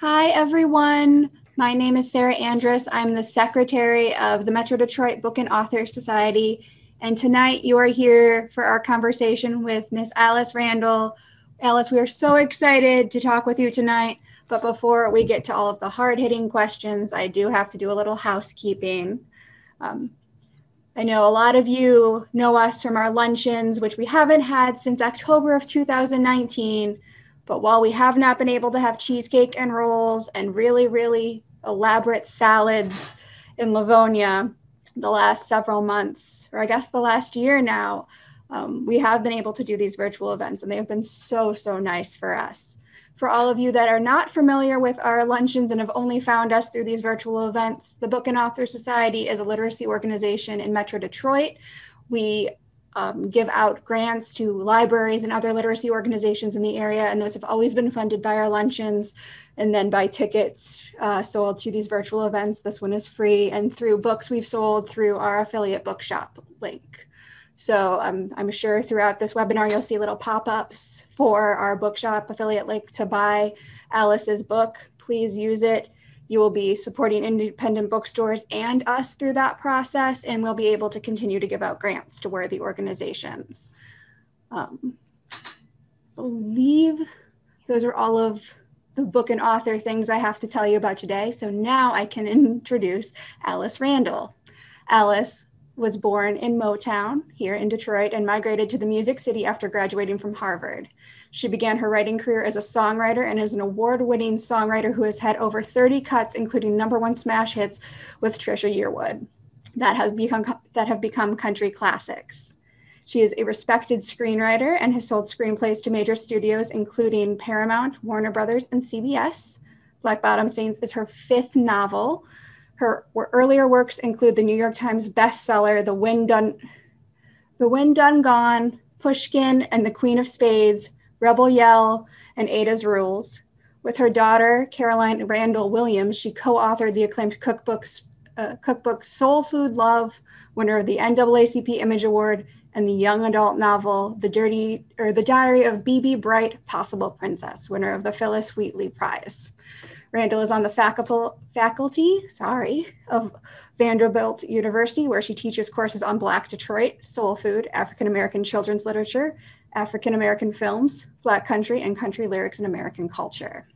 Hi, everyone. My name is Sarah Andrus. I'm the secretary of the Metro Detroit Book and Author Society. And tonight you are here for our conversation with Miss Alice Randall. Alice, we are so excited to talk with you tonight. But before we get to all of the hard-hitting questions, I do have to do a little housekeeping. I know a lot of you know us from our luncheons, which we haven't had since October of 2019. But while we have not been able to have cheesecake and rolls and really, really elaborate salads in Livonia the last several months, or I guess the last year now, we have been able to do these virtual events, and they have been so nice for us. For all of you that are not familiar with our luncheons and have only found us through these virtual events, the Book and Author Society is a literacy organization in Metro Detroit. We give out grants to libraries and other literacy organizations in the area, and those have always been funded by our luncheons and then by tickets sold to these virtual events. This one is free, and through books we've sold through our affiliate bookshop link. So I'm sure throughout this webinar, you'll see little pop-ups for our bookshop affiliate link to buy Alice's book. Please use it. You will be supporting independent bookstores and us through that process, and we'll be able to continue to give out grants to worthy organizations. I believe those are all of the book and author things I have to tell you about today. So now I can introduce Alice Randall. Alice was born in Motown here in Detroit and migrated to the Music City after graduating from Harvard. She began her writing career as a songwriter and is an award-winning songwriter who has had over 30 cuts, including #1 smash hits with Trisha Yearwood that have become country classics. She is a respected screenwriter and has sold screenplays to major studios, including Paramount, Warner Brothers, and CBS. Black Bottom Saints is her 5th novel. Her earlier works include the New York Times bestseller, The Wind Done Gone, Pushkin and The Queen of Spades, Rebel Yell, and Ada's Rules. With her daughter, Caroline Randall Williams, she co-authored the acclaimed cookbook Soul Food Love, winner of the NAACP Image Award, and the young adult novel, The Diary of B.B. Bright, Possible Princess, winner of the Phyllis Wheatley Prize. Randall is on the faculty of Vanderbilt University, where she teaches courses on Black Detroit, soul food, African-American children's literature, African-American films, Black country, and country lyrics in American culture.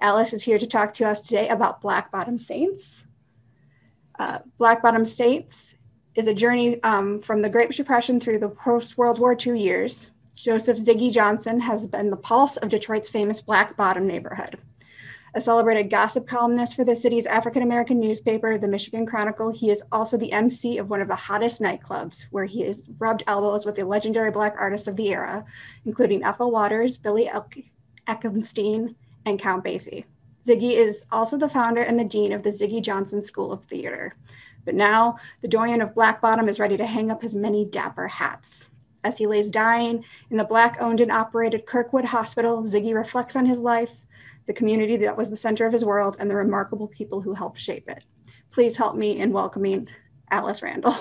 Alice is here to talk to us today about Black Bottom Saints. Black Bottom Saints is a journey from the Great Depression through the post-World War II years. Joseph Ziggy Johnson has been the pulse of Detroit's famous Black Bottom neighborhood. A celebrated gossip columnist for the city's African-American newspaper, the Michigan Chronicle, he is also the MC of one of the hottest nightclubs, where he has rubbed elbows with the legendary Black artists of the era, including Ethel Waters, Billy Eckstein, and Count Basie. Ziggy is also the founder and the dean of the Ziggy Johnson School of Theater. But now, the doyen of Black Bottom is ready to hang up his many dapper hats. As he lays dying in the Black-owned and operated Kirkwood Hospital, Ziggy reflects on his life, the community that was the center of his world, and the remarkable people who helped shape it. Please help me in welcoming Alice Randall.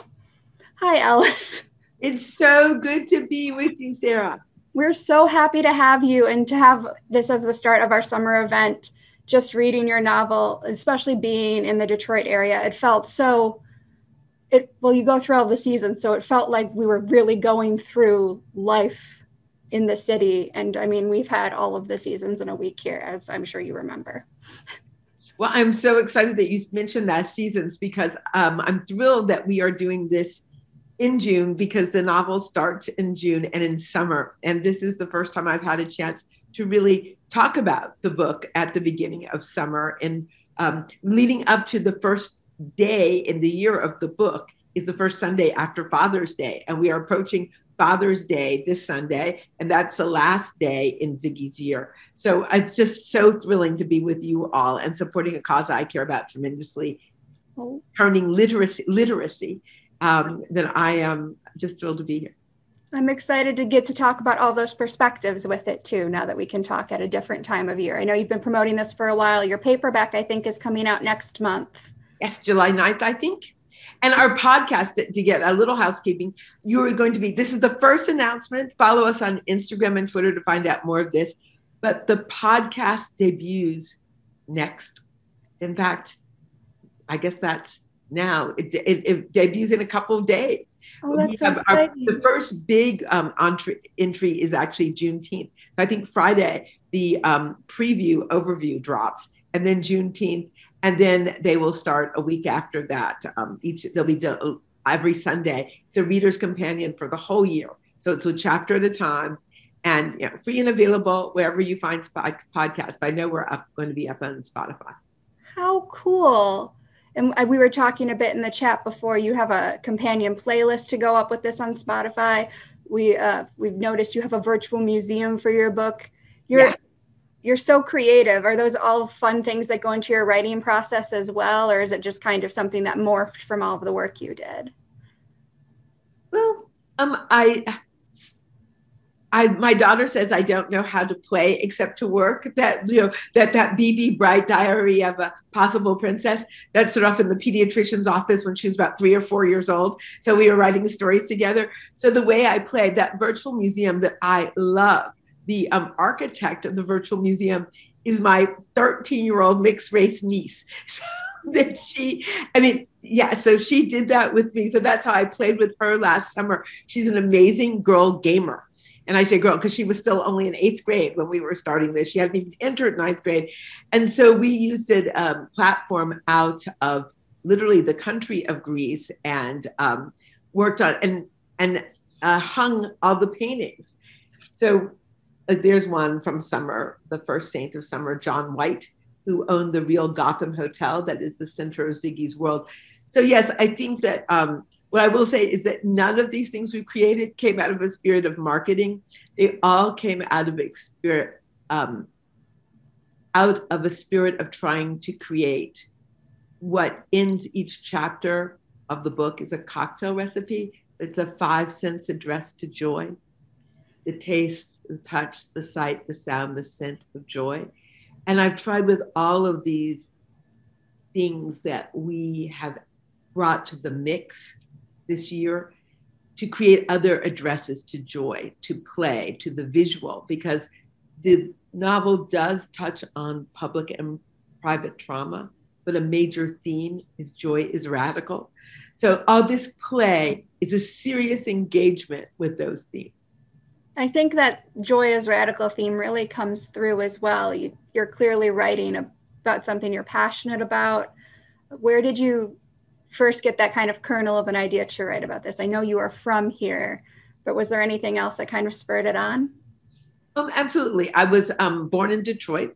Hi, Alice. It's so good to be with you, Sarah. We're so happy to have you and to have this as the start of our summer event, just reading your novel, especially being in the Detroit area. It felt so, you go through all the seasons, so it felt like we were really going through life in the city. And I mean, we've had all of the seasons in a week here, as I'm sure you remember. Well, I'm so excited that you mentioned that seasons, because I'm thrilled that we are doing this in June, because the novel starts in June and in summer. And this is the first time I've had a chance to really talk about the book at the beginning of summer. And leading up to the first day in the year of the book is the first Sunday after Father's Day. And we are approaching Father's Day this Sunday, and that's the last day in Ziggy's year. So it's just so thrilling to be with you all and supporting a cause I care about tremendously, turning literacy, then I am just thrilled to be here. I'm excited to get to talk about all those perspectives with it too, now that we can talk at a different time of year. I know you've been promoting this for a while. Your paperback, I think, is coming out next month. Yes, July 9th, I think. And our podcast, to get a little housekeeping, this is the first announcement. Follow us on Instagram and Twitter to find out more of this. But the podcast debuts next. In fact, I guess that's now. It debuts in a couple of days. Oh, that's so exciting. The first big entry is actually Juneteenth. So I think Friday, the preview overview drops, and then Juneteenth, and then they will start a week after that. They'll be done every Sunday. It's a reader's companion for the whole year. So it's a chapter at a time, and you know, free and available wherever you find podcasts. But I know we're going to be up on Spotify. How cool. And we were talking a bit in the chat before, you have a companion playlist to go up with this on Spotify. We've noticed you have a virtual museum for your book. You're so creative. Are those all fun things that go into your writing process as well? Or is it just kind of something that morphed from all of the work you did? Well, my daughter says I don't know how to play except to work. That that B.B. Bright diary of a possible princess that started off in the pediatrician's office when she was about 3 or 4 years old. So we were writing stories together. So the way I played that virtual museum that I love, the architect of the virtual museum is my 13-year-old mixed race niece. So that so she did that with me. So that's how I played with her last summer. She's an amazing girl gamer. And I say girl because she was still only in 8th grade when we were starting this. She hadn't even entered 9th grade. And so we used a platform out of literally the country of Greece and worked on and hung all the paintings. So there's one from summer, the first saint of summer, John White, who owned the real Gotham Hotel that is the center of Ziggy's world. So yes, I think that what I will say is that none of these things we created came out of a spirit of marketing. They all came out of a spirit of trying to create. What ends each chapter of the book is a cocktail recipe. It's a 5 cents address to joy. The taste, the touch, the sight, the sound, the scent of joy. And I've tried with all of these things that we have brought to the mix this year to create other addresses to joy, to play, to the visual, because the novel does touch on public and private trauma, but a major theme is joy is radical. So all this play is a serious engagement with those themes. I think that joy is radical theme really comes through as well. You're clearly writing about something you're passionate about. Where did you first get that kind of kernel of an idea to write about this? I know you are from here, but was there anything else that kind of spurred it on? Absolutely. I was born in Detroit.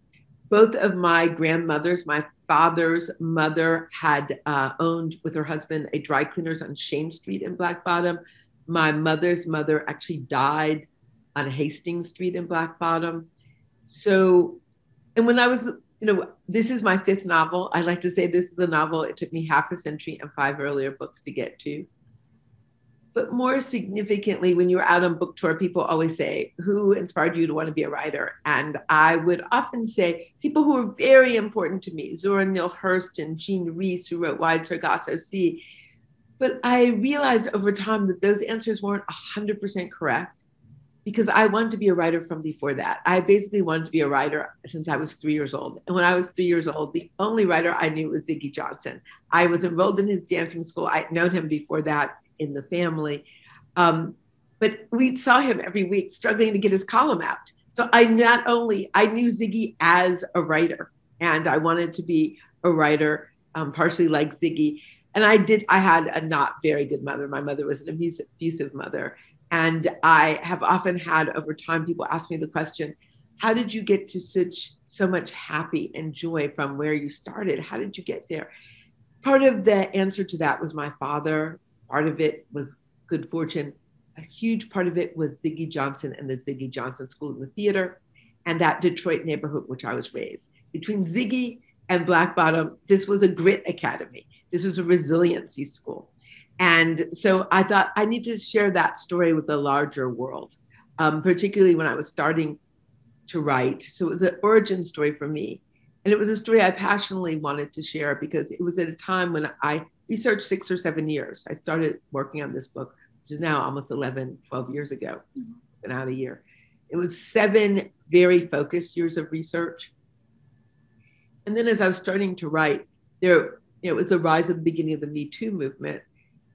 Both of my grandmothers, my father's mother had owned with her husband a dry cleaners on Shane Street in Black Bottom. My mother's mother actually died on Hastings Street in Black Bottom. So, and when I was, this is my 5th novel. I like to say this is the novel. It took me half a century and 5 earlier books to get to. But more significantly, when you were out on book tour, people always say, who inspired you to want to be a writer? And I would often say people who were very important to me, Zora Neale Hurston, Jean Rhys, who wrote Wide Sargasso Sea. But I realized over time that those answers weren't 100% correct, because I wanted to be a writer from before that. I basically wanted to be a writer since I was 3 years old. And when I was 3 years old, the only writer I knew was Ziggy Johnson. I was enrolled in his dancing school. I'd known him before that in the family. But we saw him every week struggling to get his column out. So I knew Ziggy as a writer, and I wanted to be a writer partially like Ziggy. And I had a not very good mother. My mother was an abusive mother. And I have often had over time, people ask me the question, how did you get to so much happy and joy from where you started? How did you get there? Part of the answer to that was my father. Part of it was good fortune. A huge part of it was Ziggy Johnson and the Ziggy Johnson School in the Theater and that Detroit neighborhood, which I was raised. Between Ziggy and Black Bottom, this was a grit academy. This was a resiliency school. And so I thought I need to share that story with the larger world, particularly when I was starting to write. So it was an origin story for me. And it was a story I passionately wanted to share because it was at a time when I researched 6 or 7 years. I started working on this book, which is now almost 11, 12 years ago. Mm-hmm. It's been out a year. It was 7 very focused years of research. And then as I was starting to write, it was the rise of the beginning of the Me Too movement.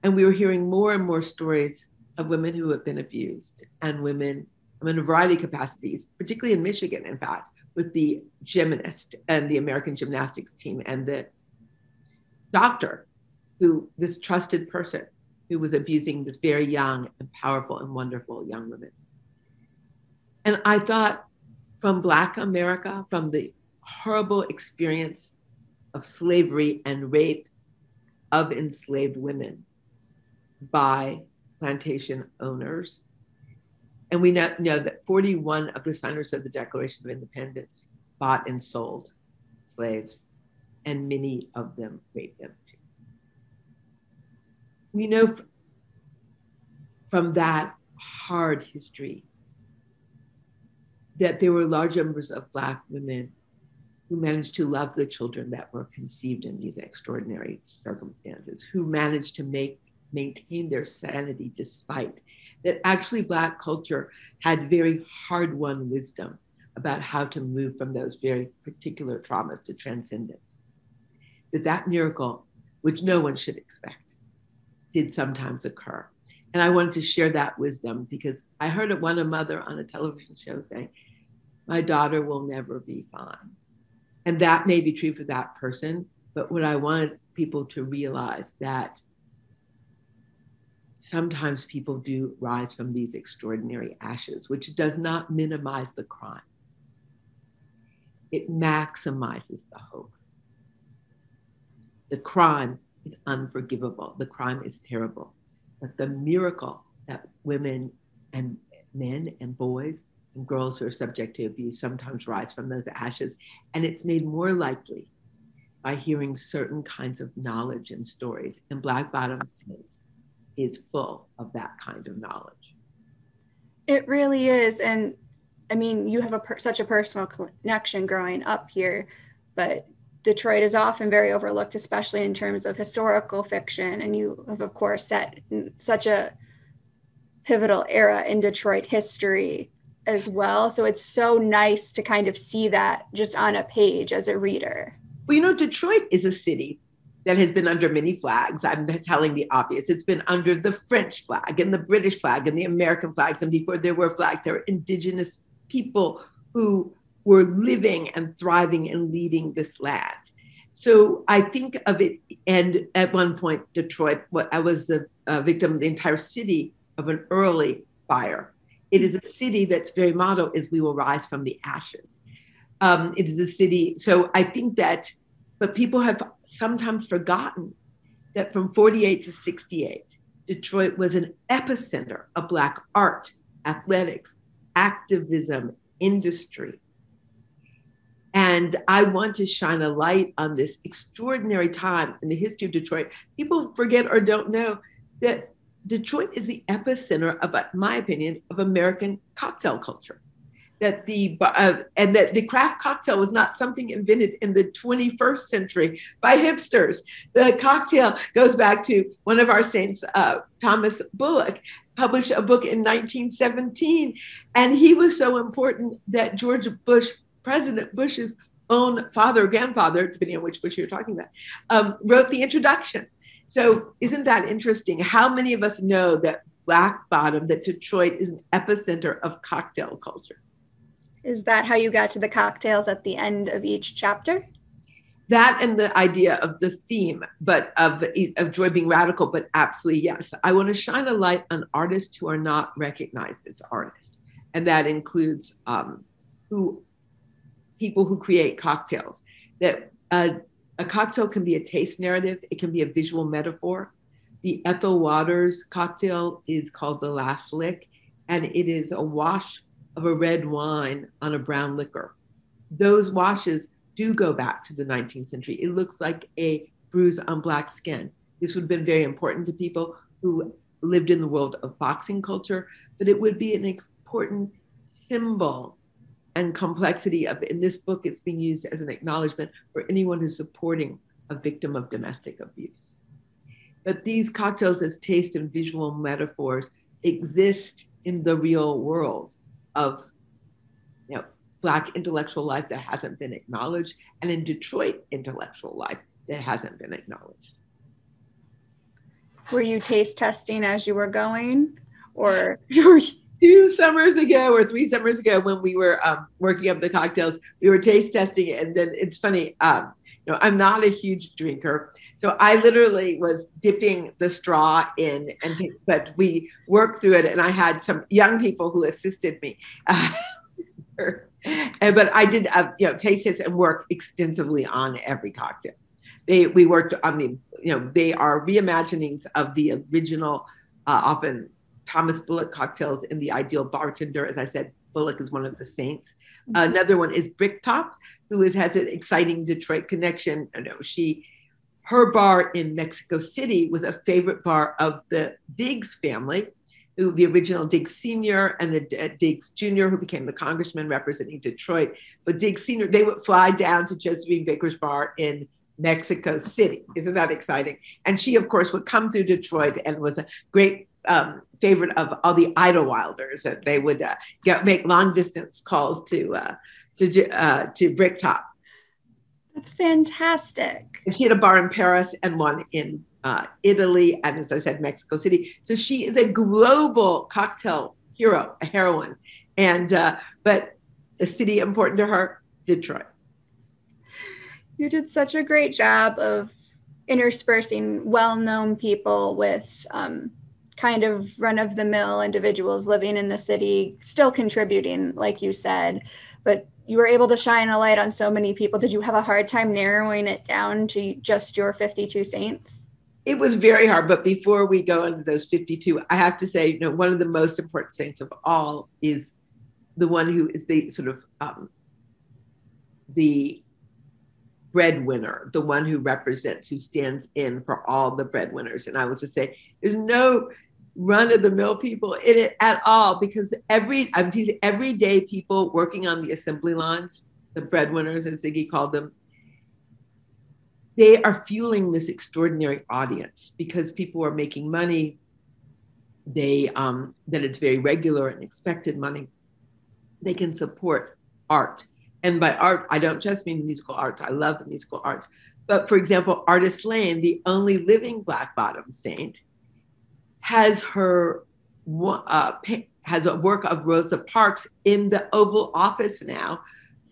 And we were hearing more and more stories of women who have been abused and women in a variety of capacities, particularly in Michigan, in fact, with the gymnast and the American gymnastics team and the doctor, who this trusted person who was abusing this very young and powerful and wonderful young woman. And I thought from Black America, from the horrible experience of slavery and rape of enslaved women by plantation owners. And we now know that 41 of the signers of the Declaration of Independence bought and sold slaves, and many of them raped them too. We know from that hard history that there were large numbers of Black women who managed to love the children that were conceived in these extraordinary circumstances, who managed to maintain their sanity despite that. Actually, Black culture had very hard-won wisdom about how to move from those very particular traumas to transcendence. That miracle, which no one should expect, did sometimes occur. And I wanted to share that wisdom because I heard a mother on a television show saying, "My daughter will never be fine." And that may be true for that person, but what I wanted people to realize that sometimes people do rise from these extraordinary ashes, which does not minimize the crime. It maximizes the hope. The crime is unforgivable. The crime is terrible. But the miracle that women and men and boys and girls who are subject to abuse sometimes rise from those ashes. And it's made more likely by hearing certain kinds of knowledge and stories. And Black Bottom Saints is full of that kind of knowledge. It really is. And I mean, you have such a personal connection growing up here, but Detroit is often very overlooked, especially in terms of historical fiction. And you have, of course, set such a pivotal era in Detroit history as well. So it's so nice to kind of see that just on a page as a reader. Well, Detroit is a city that has been under many flags. I'm telling the obvious. It's been under the French flag and the British flag and the American flags. And before there were flags, there were indigenous people who were living and thriving and leading this land. So I think of it, and at one point, Detroit, I was the victim, the entire city, of an early fire. It is a city that's very motto is we will rise from the ashes. It is a city, so I think that, but people have sometimes forgotten that from 48 to 68, Detroit was an epicenter of Black art, athletics, activism, industry. And I want to shine a light on this extraordinary time in the history of Detroit. People forget or don't know that Detroit is the epicenter of, in my opinion, of American cocktail culture. That the craft cocktail was not something invented in the 21st century by hipsters. The cocktail goes back to one of our saints, Thomas Bullock, published a book in 1917. And he was so important that George Bush, President Bush's own father or grandfather, depending on which Bush you're talking about, wrote the introduction. So isn't that interesting? How many of us know that Black Bottom, that Detroit is an epicenter of cocktail culture? Is that how you got to the cocktails at the end of each chapter? That and the idea of the theme, but of joy being radical, but absolutely yes. I want to shine a light on artists who are not recognized as artists. And that includes people who create cocktails. That a cocktail can be a taste narrative. It can be a visual metaphor. The Ethel Waters cocktail is called The Last Lick, and it is a wash of a red wine on a brown liquor. Those washes do go back to the 19th century. It looks like a bruise on Black skin. This would have been very important to people who lived in the world of boxing culture, but it would be an important symbol and complexity of, in this book, it's being used as an acknowledgement for anyone who's supporting a victim of domestic abuse. But these cocktails as taste and visual metaphors exist in the real world of Black intellectual life that hasn't been acknowledged, and in Detroit intellectual life that hasn't been acknowledged. Were you taste testing as you were going, or? 2 summers ago or 3 summers ago when we were working up the cocktails, we were taste testing it. And then it's funny, you know, I'm not a huge drinker. So I literally was dipping the straw in, and but we worked through it. And I had some young people who assisted me. But I did, you know, taste test and work extensively on every cocktail. We worked on the, you know, they are reimaginings of the original, often Thomas Bullock cocktails in The Ideal Bartender. As I said, Bullock is one of the saints. Another one is Bricktop, who has an exciting Detroit connection. I know her bar in Mexico City was a favorite bar of the Diggs family, who the original Diggs Sr. and the Diggs Jr., who became the congressman representing Detroit. But Diggs Sr., they would fly down to Josephine Baker's bar in Mexico City. Isn't that exciting? And she, of course, would come through Detroit and was a great favorite of all the Idlewilders, and they would make long distance calls to Bricktop. That's fantastic. And she had a bar in Paris and one in Italy, and as I said, Mexico City. So she is a global cocktail hero, a heroine, and but a city important to her, Detroit. You did such a great job of interspersing well-known people with kind of run-of-the-mill individuals living in the city, still contributing, like you said, but you were able to shine a light on so many people. Did you have a hard time narrowing it down to just your 52 saints? It was very hard, but before we go into those 52, I have to say, you know, one of the most important saints of all is the one who is the sort of the breadwinner, the one who represents, who stands in for all the breadwinners. And I will just say, there's no run-of-the-mill people in it at all, because these everyday people working on the assembly lines, the breadwinners, as Ziggy called them, they are fueling this extraordinary audience because people are making money. They that it's very regular and expected money. They can support art. And by art, I don't just mean the musical arts. I love the musical arts. But for example, Artist Lane, the only living Black Bottom Saint, has a work of Rosa Parks in the Oval Office now,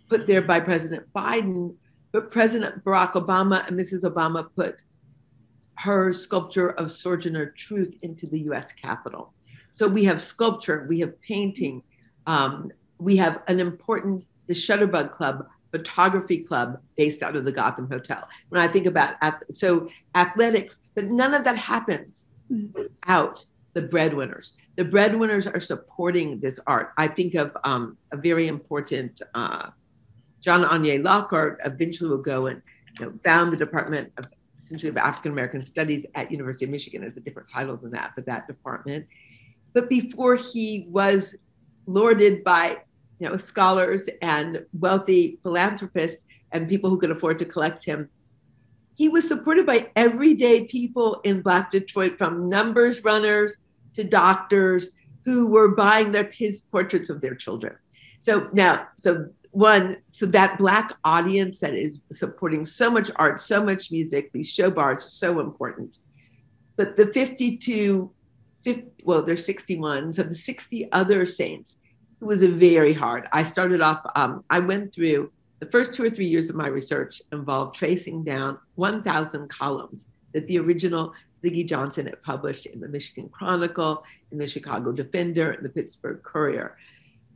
put there by President Biden. But President Barack Obama and Mrs. Obama put her sculpture of Sojourner Truth into the U.S. Capitol. So we have sculpture, we have painting, we have an important the Shutterbug Club, photography club based out of the Gotham Hotel. When I think about athletics, but none of that happens without the breadwinners. The breadwinners are supporting this art. I think of a very important John Onyé Lockhart, eventually will go and found the Department of essentially of African American Studies at University of Michigan. It's a different title than that, but that department. But before he was lauded by scholars and wealthy philanthropists and people who could afford to collect him, he was supported by everyday people in Black Detroit, from numbers runners to doctors who were buying his portraits of their children. So that Black audience that is supporting so much art, so much music, these show bars are so important. But the there's 61, so the 60 other saints, it was very hard. I started off, I went through the first 2 or 3 years of my research involved tracing down 1,000 columns that the original Ziggy Johnson had published in the Michigan Chronicle, in the Chicago Defender, in the Pittsburgh Courier,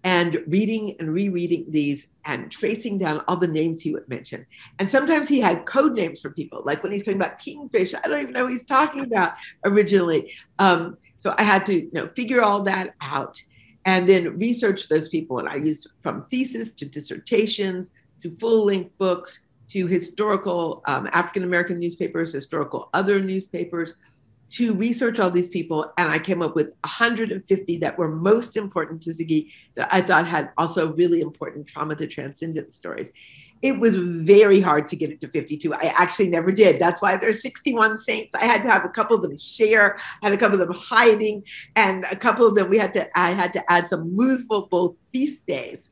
and reading and rereading these and tracing down all the names he would mention. And sometimes he had code names for people, like when he's talking about Kingfish, I don't even know what he's talking about originally. So I had to figure all that out, and then research those people. And I used from thesis to dissertations, to full-length books, to historical African-American newspapers, historical other newspapers, to research all these people. And I came up with 150 that were most important to Ziggy, that I thought had also really important trauma to transcendence stories. It was very hard to get it to 52. I actually never did. That's why there's 61 saints. I had to have a couple of them share, I had a couple of them hiding, and a couple of them I had to add some movable feast days.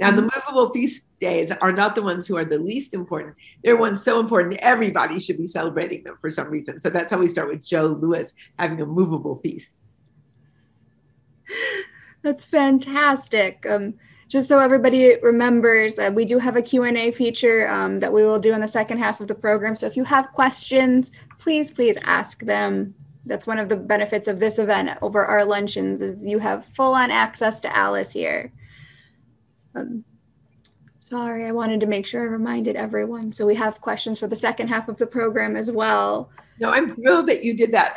Now, the movable feast days are not the ones who are the least important. They're ones so important, everybody should be celebrating them for some reason. So that's how we start with Joe Lewis having a movable feast. That's fantastic. Just so everybody remembers, we do have a Q&A feature that we will do in the second half of the program. So if you have questions, please ask them. That's one of the benefits of this event over our luncheons, is you have full-on access to Alice here. Sorry, I wanted to make sure I reminded everyone. So we have questions for the second half of the program as well. No, I'm thrilled that you did that.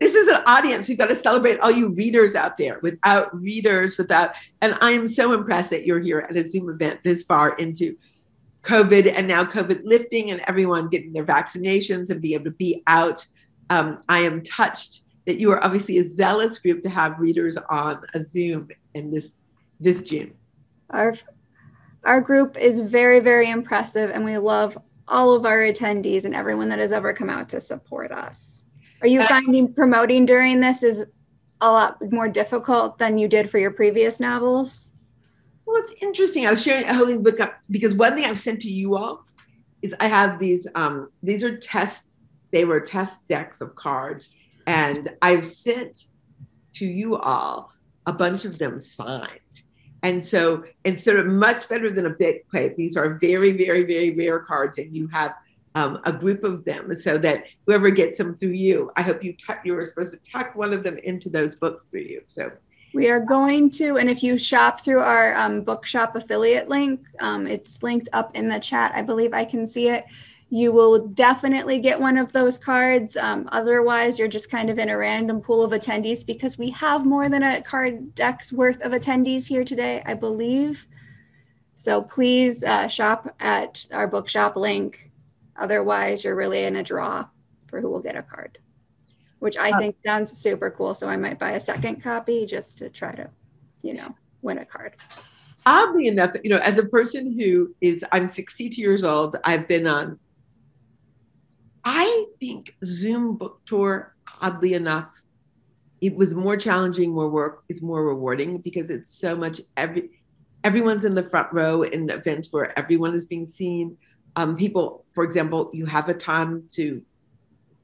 This is an audience. We've got to celebrate all you readers out there. Without readers, and I am so impressed that you're here at a Zoom event this far into COVID, and now COVID lifting and everyone getting their vaccinations and being able to be out. I am touched that you are obviously a zealous group to have readers on a Zoom in this June. Our group is very, very impressive, and we love all of our attendees and everyone that has ever come out to support us. Are you finding promoting during this is a lot more difficult than you did for your previous novels? Well, it's interesting. I was sharing a holding book up because one thing I've sent to you all is I have these are tests. They were test decks of cards, and I've sent to you all a bunch of them signed. And so instead of much better than a big plate, these are very, very, very rare cards, and you have a group of them so that whoever gets them through you, I hope you were supposed to tuck one of them into those books through you. So we are going to, and if you shop through our bookshop affiliate link, it's linked up in the chat. I believe I can see it. You will definitely get one of those cards. Otherwise, you're just kind of in a random pool of attendees, because we have more than a card deck's worth of attendees here today, I believe. So please shop at our bookshop link. Otherwise, you're really in a draw for who will get a card, which I think sounds super cool. So I might buy a second copy just to try to, win a card. Oddly enough, as a person who is, I'm 62 years old, I've been on, I think, Zoom book tour, oddly enough, it was more challenging, more work, is more rewarding, because it's so much, everyone's in the front row in events where everyone is being seen. People, for example, you have a time to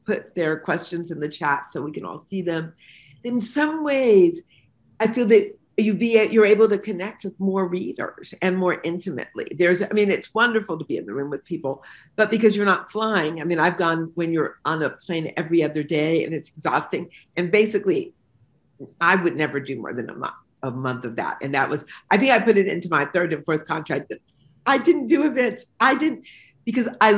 put their questions in the chat so we can all see them. In some ways, I feel that you're able to connect with more readers and more intimately. It's wonderful to be in the room with people, but because you're not flying, I've gone when you're on a plane every other day, and it's exhausting. And basically, I would never do more than a month of that. And that was, I think I put it into my third and fourth contract that I didn't do events. I didn't, because I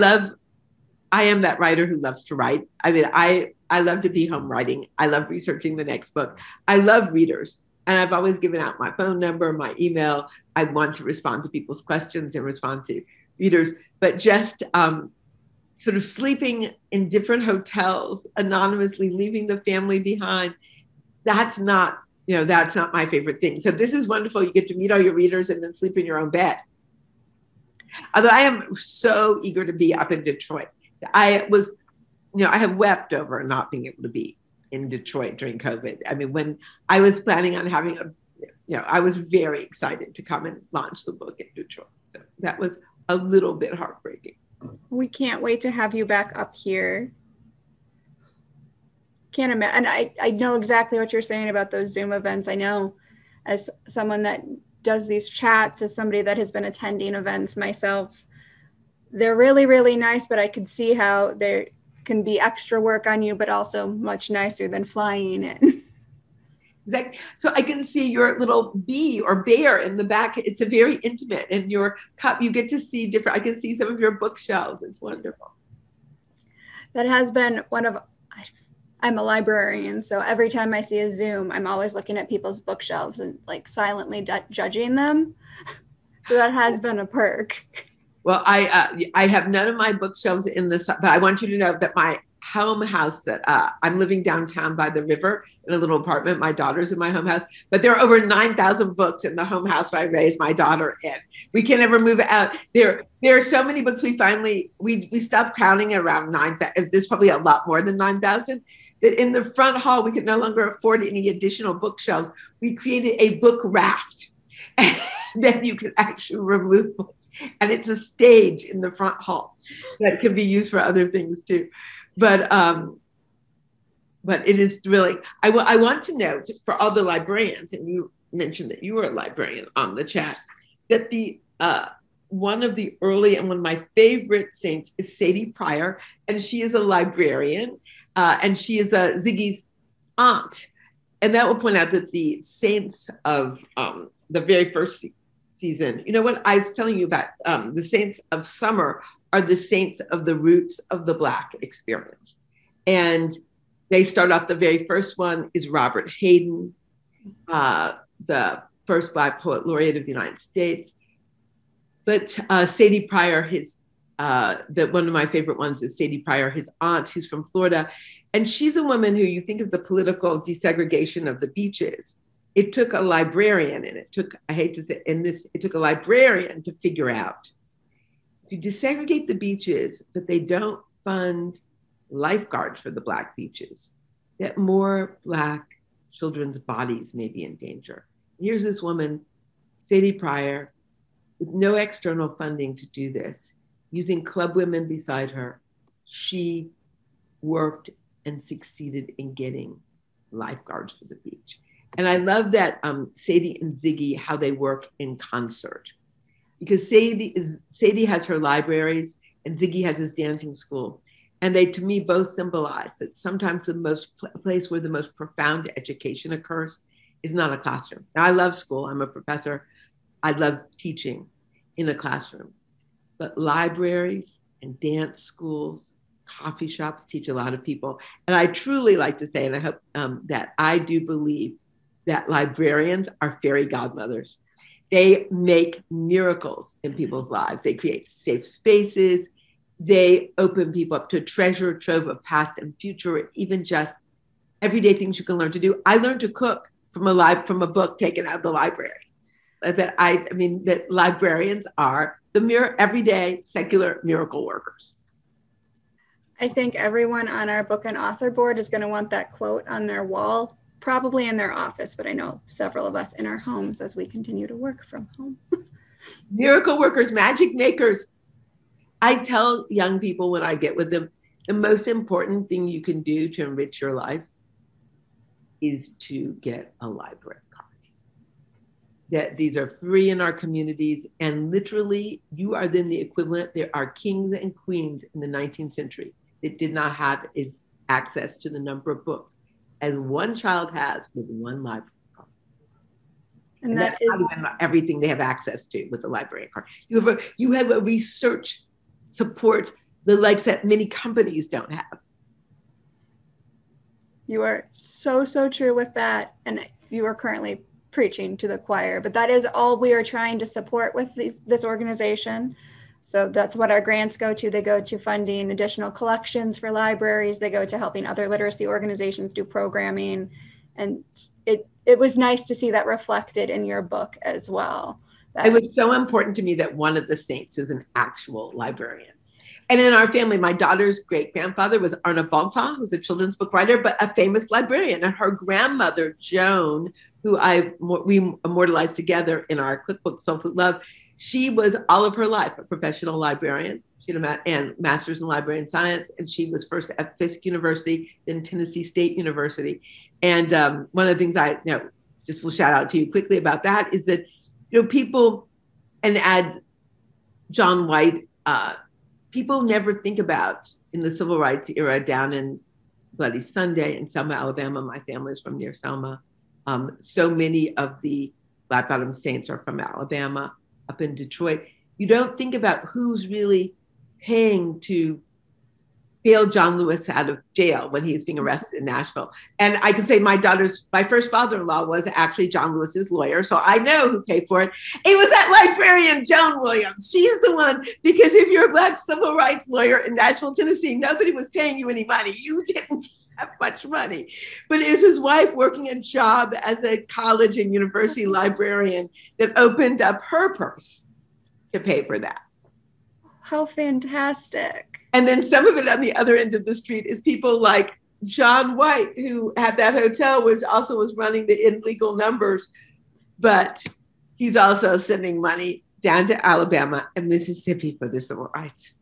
am that writer who loves to write. I love to be home writing. I love researching the next book. I love readers. And I've always given out my phone number, my email. I want to respond to people's questions and respond to readers. But just sort of sleeping in different hotels, anonymously leaving the family behind, that's not my favorite thing. So this is wonderful. You get to meet all your readers and then sleep in your own bed. Although I am so eager to be up in Detroit. I have wept over not being able to be in Detroit during COVID. When I was planning on having I was very excited to come and launch the book in Detroit. So that was a little bit heartbreaking. We can't wait to have you back up here. Can't imagine. And I know exactly what you're saying about those Zoom events. I know, as someone that does these chats, as somebody that has been attending events myself, they're really, really nice, but I could see how they're can be extra work on you, but also much nicer than flying in. Exactly. So I can see your little bee or bear in the back. It's a very intimate, and your cup, you get to see different, I can see some of your bookshelves. It's wonderful. That has been one of, I'm a librarian, so every time I see a Zoom, I'm always looking at people's bookshelves and silently judging them. So that has been a perk. Well, I have none of my bookshelves in this, but I want you to know that my home house that I'm living downtown by the river in a little apartment. My daughter's in my home house, but there are over 9,000 books in the home house I raised my daughter in. We can never move out. There are so many books. We stopped counting around 9,000. There's probably a lot more than 9,000. That in the front hall we could no longer afford any additional bookshelves. We created a book raft. then you can actually remove books. And it's a stage in the front hall that can be used for other things too. But it is really, I want to note for all the librarians, and you mentioned that you were a librarian on the chat, that the one of the early and one of my favorite saints is Sadie Pryor, and she is a librarian, and she is Ziggy's aunt. And that will point out that the saints of the very first season, you know what I was telling you about, the saints of summer are the saints of the roots of the Black experience. And they start off, the very first one is Robert Hayden, the first Black poet laureate of the United States. But Sadie Pryor, one of my favorite ones is Sadie Pryor, his aunt, who's from Florida. And she's a woman who, you think of the political desegregation of the beaches. It took a librarian, and it took, I hate to say in this, it took a librarian to figure out, if you desegregate the beaches, but they don't fund lifeguards for the Black beaches, that more Black children's bodies may be in danger. Here's this woman, Sadie Pryor, with no external funding to do this, using club women beside her, she worked and succeeded in getting lifeguards for the beach. And I love that Sadie and Ziggy, how they work in concert, because Sadie has her libraries and Ziggy has his dancing school. And they, to me, both symbolize that sometimes the most place where the most profound education occurs is not a classroom. Now, I love school. I'm a professor. I love teaching in a classroom. But libraries and dance schools, coffee shops teach a lot of people. And I truly like to say, and I hope that I do believe that librarians are fairy godmothers. They make miracles in people's lives. They create safe spaces. They open people up to a treasure trove of past and future, even just everyday things you can learn to do. I learned to cook from a book taken out of the library. That librarians are the everyday secular miracle workers. I think everyone on our book and author board is going to want that quote on their wall, probably in their office, but I know several of us in our homes as we continue to work from home. Miracle workers, magic makers. I tell young people when I get with them, the most important thing you can do to enrich your life is to get a library card. That these are free in our communities, and literally you are then the equivalent. There are kings and queens in the 19th century that did not have access to the number of books as one child has with one library card. And that is everything they have access to with a library card. You have a research support the likes that many companies don't have. You are so, so true with that. And you are currently preaching to the choir, but that is all we are trying to support with this organization. So that's what our grants go to. They go to funding additional collections for libraries. They go to helping other literacy organizations do programming. And it was nice to see that reflected in your book as well. It was so important to me that one of the saints is an actual librarian. And in our family, my daughter's great-grandfather was Arna Baltan, who's a children's book writer, but a famous librarian. And her grandmother, Joan, who we immortalized together in our cookbook, Soul Food Love, she was all of her life a professional librarian. She had a master's in librarian science, and she was first at Fisk University, then Tennessee State University. And one of the things I just will shout out to you quickly about that is that people, and add John White, people never think about in the civil rights era down in Bloody Sunday in Selma, Alabama. My family is from near Selma. So many of the Black Bottom Saints are from Alabama, up in Detroit. You don't think about who's really paying to bail John Lewis out of jail when he's being arrested in Nashville. And I can say my first father-in-law was actually John Lewis's lawyer, so I know who paid for it. It was that librarian, Joan Williams. She's the one, because if you're a Black civil rights lawyer in Nashville, Tennessee, nobody was paying you any money. You didn't have much money. But it's his wife working a job as a college and university librarian that opened up her purse to pay for that. How fantastic. And then some of it on the other end of the street is people like John White, who had that hotel, which also was running the illegal numbers, but He's also sending money down to Alabama and Mississippi for the civil rights.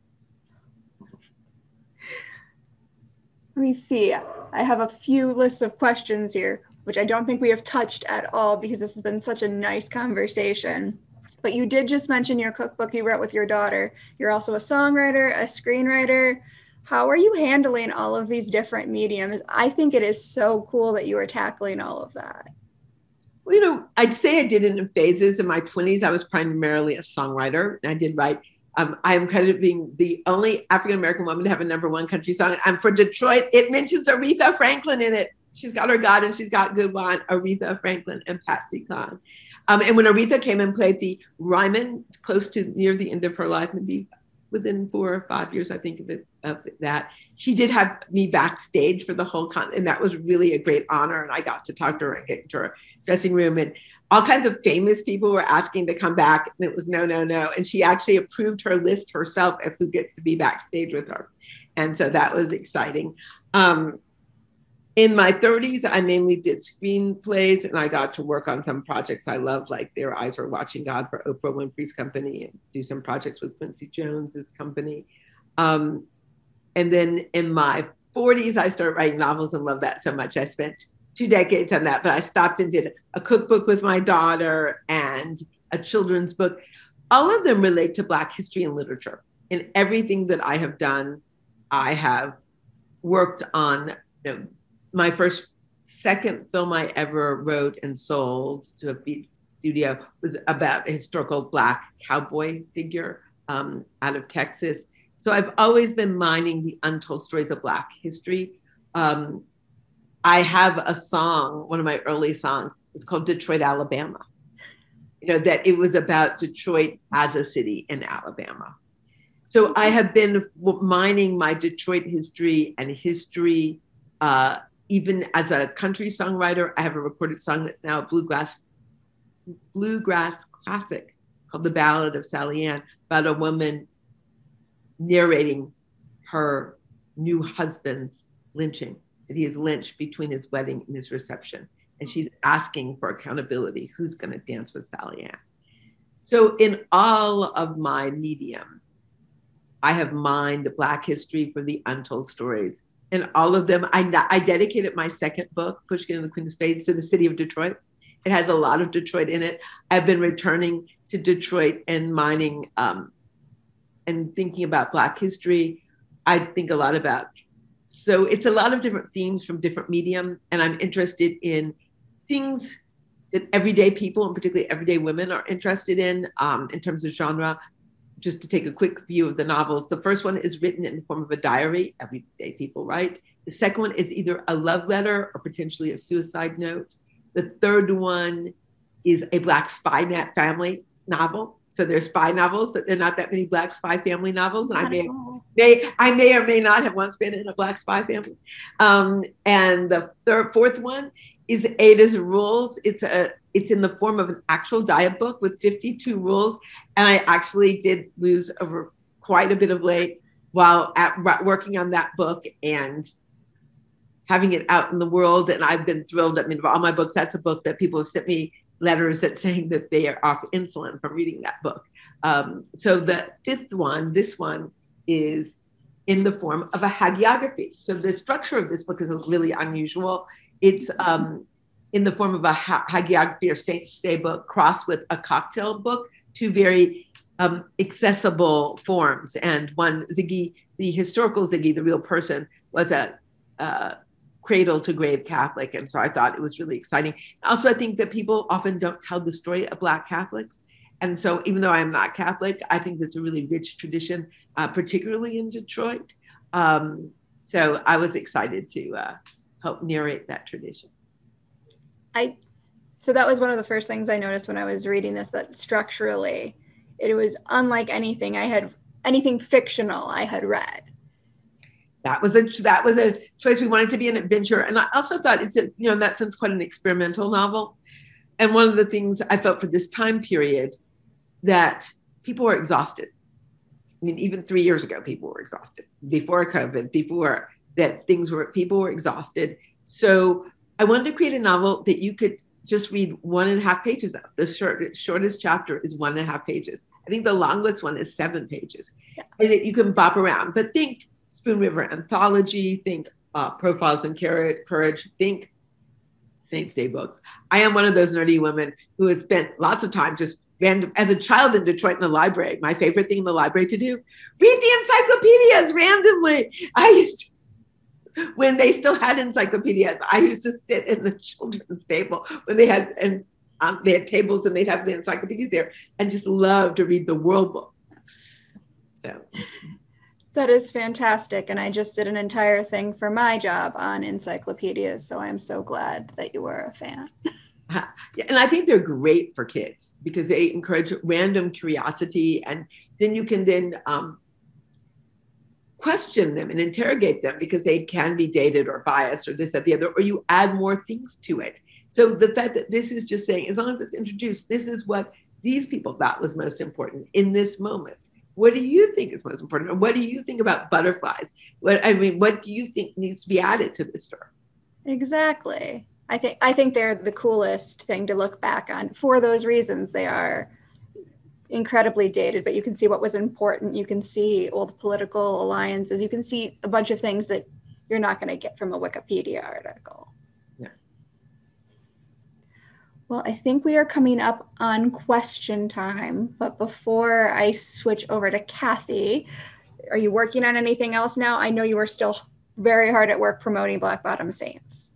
Let me see. I have a few lists of questions here, which I don't think we have touched at all because this has been such a nice conversation. But you did just mention your cookbook you wrote with your daughter. You're also a songwriter, a screenwriter. How are you handling all of these different mediums? I think it is so cool that you are tackling all of that. Well, you know, I'd say I did it in phases. In my 20s, I was primarily a songwriter. I did write. I am credited as being the only African-American woman to have a #1 country song. I'm from Detroit. It mentions Aretha Franklin in it. She's got her God and she's got good wine, Aretha Franklin and Patsy Cline. And when Aretha came and played the Ryman close to near the end of her life, maybe within 4 or 5 years, I think of that, she did have me backstage for the whole con. And that was really a great honor. And I got to talk to her and get into her dressing room. And all kinds of famous people were asking to come back. And it was no, no, no. And she actually approved her list herself of who gets to be backstage with her. And so that was exciting. In my 30s, I mainly did screenplays and I got to work on some projects I loved, like Their Eyes Were Watching God for Oprah Winfrey's company and do some projects with Quincy Jones's company. And then in my 40s, I started writing novels and loved that so much. I spent 2 decades on that, but I stopped and did a cookbook with my daughter and a children's book. All of them relate to Black history and literature. In everything that I have done, I have worked on, you know, my second film I ever wrote and sold to a beat studio was about a historical Black cowboy figure out of Texas. So I've always been mining the untold stories of Black history. I have a song, one of my early songs, it's called Detroit, Alabama. You know, that it was about Detroit as a city in Alabama. So I have been mining my Detroit history and history even as a country songwriter. I have a recorded song that's now a bluegrass classic called The Ballad of Sally Ann, about a woman narrating her new husband's lynching, that he is lynched between his wedding and his reception. And she's asking for accountability. Who's going to dance with Sally Ann? So in all of my medium, I have mined Black history for the untold stories. And all of them, I dedicated my second book, Pushkin and the Queen of Spades, to the city of Detroit. It has a lot of Detroit in it. I've been returning to Detroit and mining and thinking about Black history. I think a lot about, so it's a lot of different themes from different medium. And I'm interested in things that everyday people, and particularly everyday women, are interested in terms of genre. Just to take a quick view of the novels. The first one is written in the form of a diary, everyday people write. The second one is either a love letter or potentially a suicide note. The third one is a Black spy family novel. So there's spy novels, but there are not that many Black spy family novels. And I may or may not have once been in a Black spy family. And the fourth one is Ada's Rules. It's in the form of an actual diet book with 52 rules. And I actually did lose over quite a bit of weight while working on that book and having it out in the world. And I've been thrilled. I mean, of all my books, that's a book that people have sent me letters that saying that they are off insulin from reading that book. So the fifth one, this one, is in the form of a hagiography. So the structure of this book is really unusual. It's in the form of a hagiography or saint's day book crossed with a cocktail book, two very accessible forms. And one, Ziggy, the historical Ziggy, the real person, was a cradle to grave Catholic. And so I thought it was really exciting. Also, I think that people often don't tell the story of Black Catholics. And so even though I am not Catholic, I think that's a really rich tradition, particularly in Detroit. So I was excited to help narrate that tradition. So that was one of the first things I noticed when I was reading this, that structurally, it was unlike anything fictional I had read. That was a choice. We wanted to be an adventure. And I also thought it's, in that sense, quite an experimental novel. And one of the things I felt for this time period that people were exhausted. I mean, even 3 years ago, people were exhausted. Before COVID, people were exhausted. So I wanted to create a novel that you could just read 1.5 pages. The shortest chapter is 1.5 pages. I think the longest one is 7 pages. Yeah. You can bop around, but think Spoon River Anthology, think Profiles in Courage, think Saints Day books. I am one of those nerdy women who has spent lots of time just random, as a child in Detroit in the library. My favorite thing in the library to do, read the encyclopedias randomly. I used to, when they still had encyclopedias, I used to sit in the children's table when they had, and they had tables and they'd have the encyclopedias there, and just love to read the World Book. So that is fantastic. And I just did an entire thing for my job on encyclopedias. So I'm so glad that you were a fan. Yeah, and I think they're great for kids because they encourage random curiosity, and then you can then question them and interrogate them because they can be dated or biased or this, that, the other, or you add more things to it. So the fact that this is just saying, as long as it's introduced, this is what these people thought was most important in this moment. What do you think is most important? Or what do you think about butterflies? What do you think needs to be added to this story? Exactly. I think they're the coolest thing to look back on. For those reasons, they are incredibly dated, but you can see what was important. You can see old political alliances. You can see a bunch of things that you're not going to get from a Wikipedia article. Yeah. Well, I think we are coming up on question time, but before I switch over to Kathy, are you working on anything else now? I know you are still very hard at work promoting Black Bottom Saints.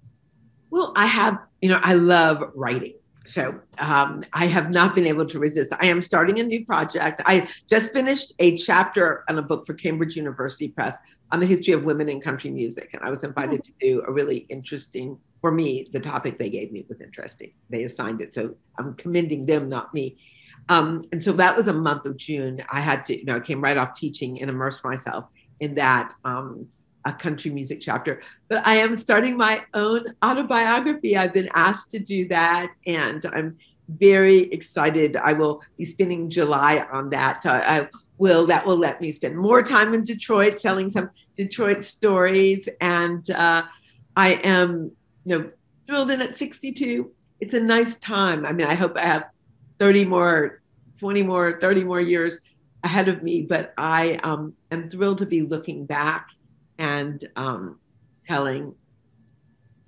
Well, I have, I love writing. So I have not been able to resist. I am starting a new project. I just finished a chapter on a book for Cambridge University Press on the history of women in country music. And I was invited to do a really interesting, for me, the topic they gave me was interesting. They assigned it. So I'm commending them, not me. And so that was a month of June. I had to, I came right off teaching and immersed myself in that a country music chapter, but I am starting my own autobiography. I've been asked to do that, and I'm very excited. I will be spending July on that. So that will let me spend more time in Detroit, telling some Detroit stories. And I am, thrilled in at 62. It's a nice time. I mean, I hope I have 30 more, 20 more, 30 more years ahead of me, but I am thrilled to be looking back and telling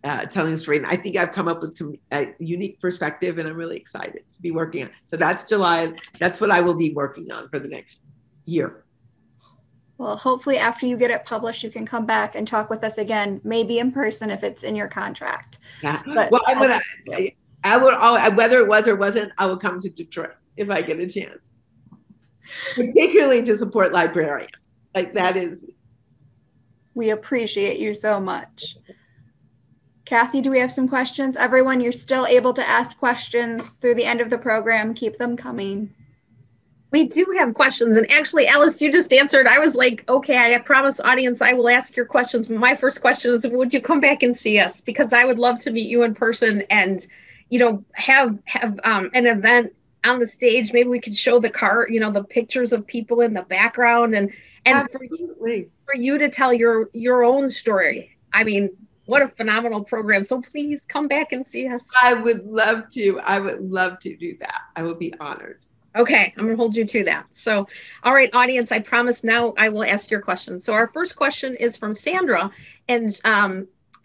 a story. And I think I've come up with some unique perspective, and I'm really excited to be working on. So that's July. That's what I will be working on for the next year. Well, hopefully after you get it published, you can come back and talk with us again, maybe in person if it's in your contract. Yeah. But well, whether it was or wasn't, I will come to Detroit if I get a chance, particularly to support librarians. Like that is, we appreciate you so much. Kathy, do we have some questions? Everyone, you're still able to ask questions through the end of the program. Keep them coming. We do have questions. And actually, Alice, you just answered. I was like, okay, I promise audience, I will ask your questions. My first question is, would you come back and see us? Because I would love to meet you in person and, have an event on the stage. Maybe we could show the car, the pictures of people in the background and for you to tell your own story. I mean, what a phenomenal program. So please come back and see us. I would love to. I would love to do that. I would be honored. Okay. I'm going to hold you to that. So, all right, audience, I promise now I will ask your questions. So our first question is from Sandra, and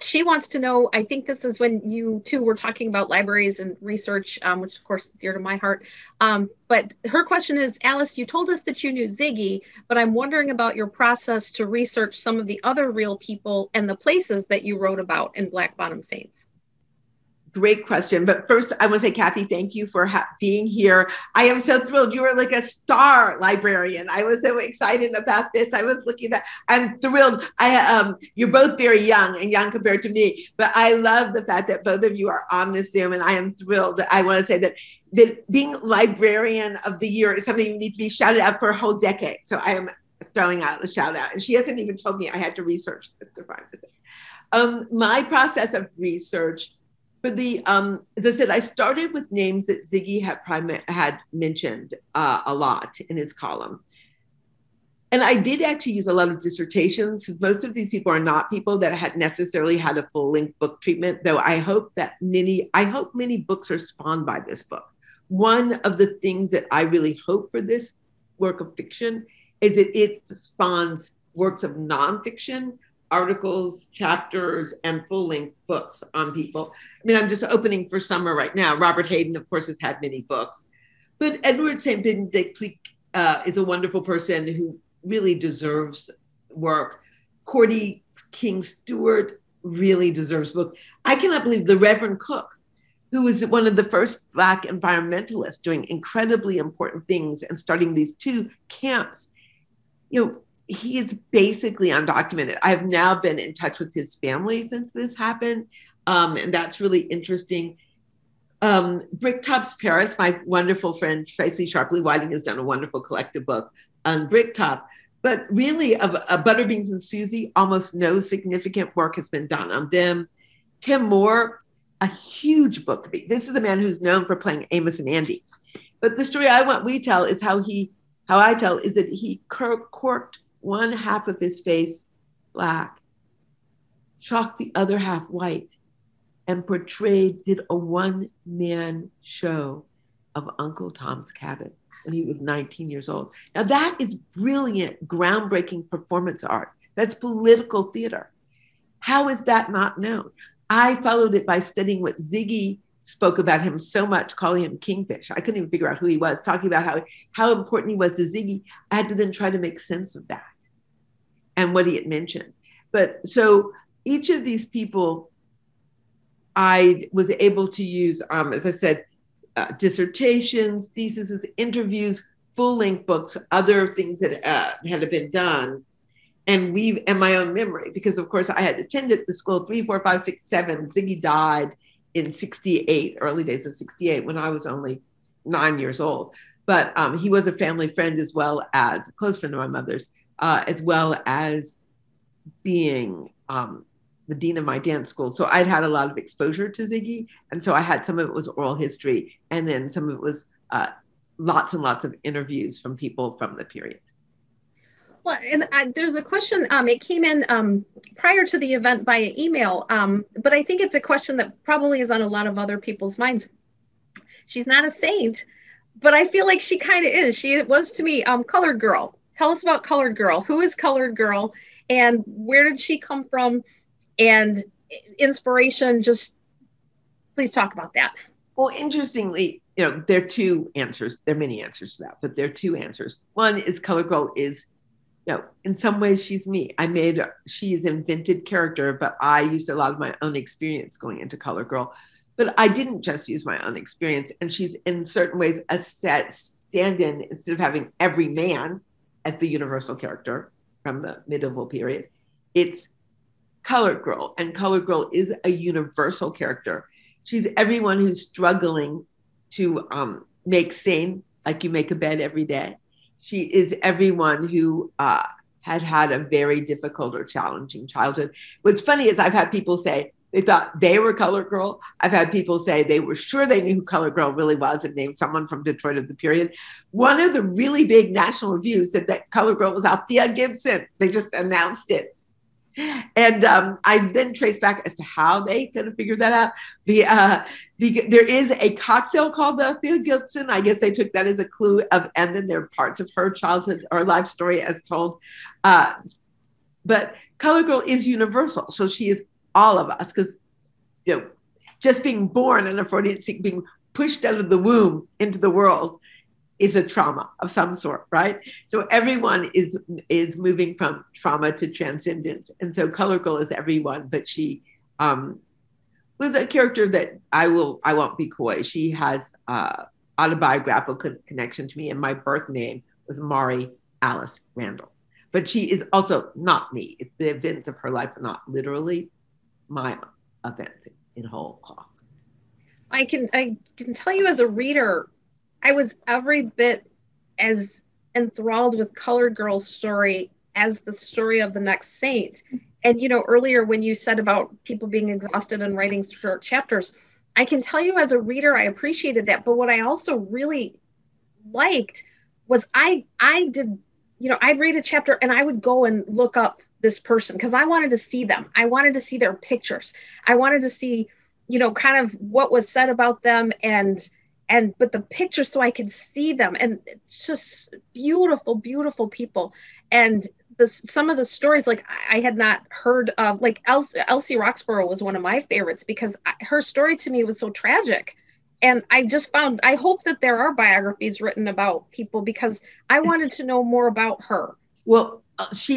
she wants to know, I think this is when you two were talking about libraries and research, which of course is dear to my heart. But her question is, Alice, you told us that you knew Ziggy, but I'm wondering about your process to research some of the other real people and the places that you wrote about in Black Bottom Saints. Great question. But first, I want to say, Kathy, thank you for being here. I am so thrilled. You are like a star librarian. I was so excited about this. I was looking at, I'm thrilled. You're both very young, and young compared to me, but I love the fact that both of you are on this Zoom, and I am thrilled. I want to say that being librarian of the year is something you need to be shouted out for a whole decade. So I am throwing out a shout out. And she hasn't even told me I had to research this to find this. My process of research for the, as I said, I started with names that Ziggy had mentioned a lot in his column. And I did actually use a lot of dissertations, because most of these people are not people that had necessarily had a full-length book treatment, though I hope many books are spawned by this book. One of the things that I really hope for this work of fiction is that it spawns works of nonfiction, articles, chapters, and full-length books on people. I mean, I'm just opening for summer right now. Robert Hayden, of course, has had many books. But Edward St. Benedict is a wonderful person who really deserves work. Cordy King Stewart really deserves book. I cannot believe the Reverend Cook, who was one of the first Black environmentalists doing incredibly important things and starting these two camps. You know, he is basically undocumented. I have now been in touch with his family since this happened. And that's really interesting. Bricktop's Paris, my wonderful friend Tracy Sharpley Whiting has done a wonderful collective book on Bricktop. But really, of Butterbeans and Susie, almost no significant work has been done on them. Tim Moore, a huge book. This is a man who's known for playing Amos and Andy. But the story I tell is that he corked one half of his face black, chalked the other half white, and did a one-man show of Uncle Tom's Cabin when he was 19 years old. Now that is brilliant, groundbreaking performance art. That's political theater. How is that not known? I followed it by studying what Ziggy spoke about him so much, calling him Kingfish. I couldn't even figure out who he was, talking about how important he was to Ziggy. I had to then try to make sense of that and what he had mentioned. But so each of these people, I was able to use, as I said, dissertations, theses, interviews, full-length books, other things that had been done, and weave and my own memory, because of course I had attended the school 3, 4, 5, 6, 7. Ziggy died in 68, early days of 68, when I was only 9 years old. But he was a family friend as well as a close friend of my mother's, as well as being the dean of my dance school. So I'd had a lot of exposure to Ziggy. And so I had some of it was oral history. And then some of it was lots and lots of interviews from people from the period. Well, and there's a question, it came in prior to the event via email, but I think it's a question that probably is on a lot of other people's minds. She's not a saint, but I feel like she kind of is. She was to me, Colored Girl. Tell us about Colored Girl. Who is Colored Girl and where did she come from and inspiration? Just please talk about that. Well, interestingly, you know, there are two answers. There are many answers to that, but there are two answers. One is Colored Girl is, no, in some ways she's me. She is invented character, but I used a lot of my own experience going into Color Girl. But I didn't just use my own experience. And she's in certain ways a set stand-in instead of having every man as the universal character from the medieval period. It's Color Girl, and Color Girl is a universal character. She's everyone who's struggling to make sane, like you make a bed every day. She is everyone who had a very difficult or challenging childhood. What's funny is I've had people say they thought they were Colored Girl. I've had people say they were sure they knew who Colored Girl really was and named someone from Detroit of the period. One of the really big national reviews said that Colored Girl was Althea Gibson. They just announced it. And I then traced back as to how they could have figured that out. There is a cocktail called the Althea Gibson. I guess they took that as a clue of, and then there are parts of her childhood, her life story as told. But Color Girl is universal. So she is all of us because, you know, just being born and a Freudian sick, being pushed out of the womb into the world is a trauma of some sort, right? So everyone is moving from trauma to transcendence. And so Color Girl is everyone, but she was a character that I won't be coy. She has autobiographical connection to me, and my birth name was Mari Alice Randall. But she is also not me. It's the events of her life are not literally my events in whole cloth. I can tell you as a reader, I was every bit as enthralled with Colored Girl's story as the story of the next saint. And, you know, earlier when you said about people being exhausted and writing short chapters, I can tell you as a reader, I appreciated that. But what I also really liked was I did you know, I'd read a chapter and I would go and look up this person because I wanted to see them. I wanted to see their pictures. I wanted to see, you know, kind of what was said about them and but the pictures so I could see them, and just beautiful, beautiful people. And some of the stories, like I had not heard of, like Elsie Roxborough was one of my favorites because her story to me was so tragic. And I just found, I hope that there are biographies written about people because I wanted to know more about her. Well,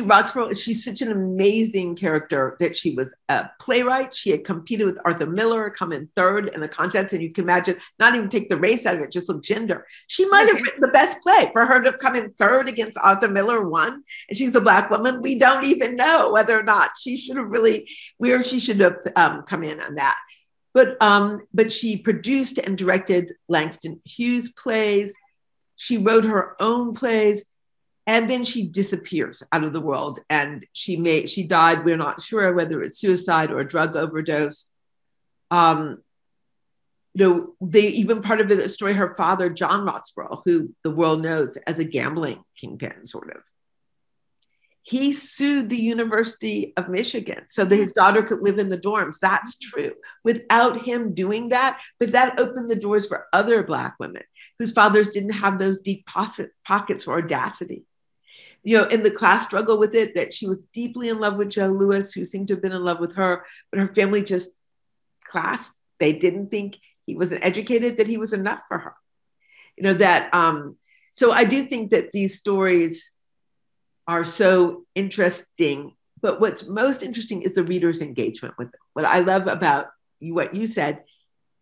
Roxborough, she's such an amazing character that she was a playwright. She had competed with Arthur Miller, come in third in the contest. And you can imagine, not even take the race out of it, just look gender. She might have written the best play. For her to come in third against Arthur Miller, won. And she's a Black woman. We don't even know whether or not she should have really, where she should have come in on that. But she produced and directed Langston Hughes plays. She wrote her own plays. And then she disappears out of the world, and she died. We're not sure whether it's suicide or a drug overdose. You know, they even part of the story, her father, John Roxborough, who the world knows as a gambling kingpin, sort of. He sued the University of Michigan so that his daughter could live in the dorms. That's true. Without him doing that, but that opened the doors for other Black women whose fathers didn't have those deep pockets for audacity. You know, in the class struggle with it, that she was deeply in love with Joe Lewis, who seemed to have been in love with her, but her family just class, they didn't think he wasn't educated, that he was enough for her. You know, that, so I do think that these stories are so interesting, but what's most interesting is the reader's engagement with them. What I love about what you said,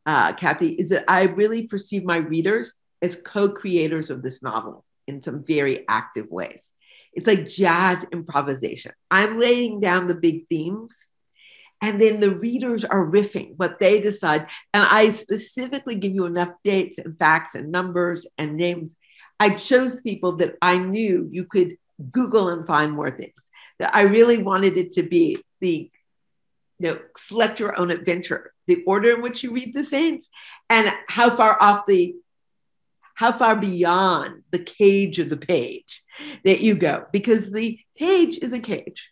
Kathy, is that I really perceive my readers as co-creators of this novel in some very active ways. It's like jazz improvisation. I'm laying down the big themes, and then the readers are riffing what they decide. And I specifically give you enough dates and facts and numbers and names. I chose people that I knew you could Google and find more things. That I really wanted it to be the, you know, select your own adventure, the order in which you read the Saints, and how far beyond the cage of the page that you go, because the page is a cage.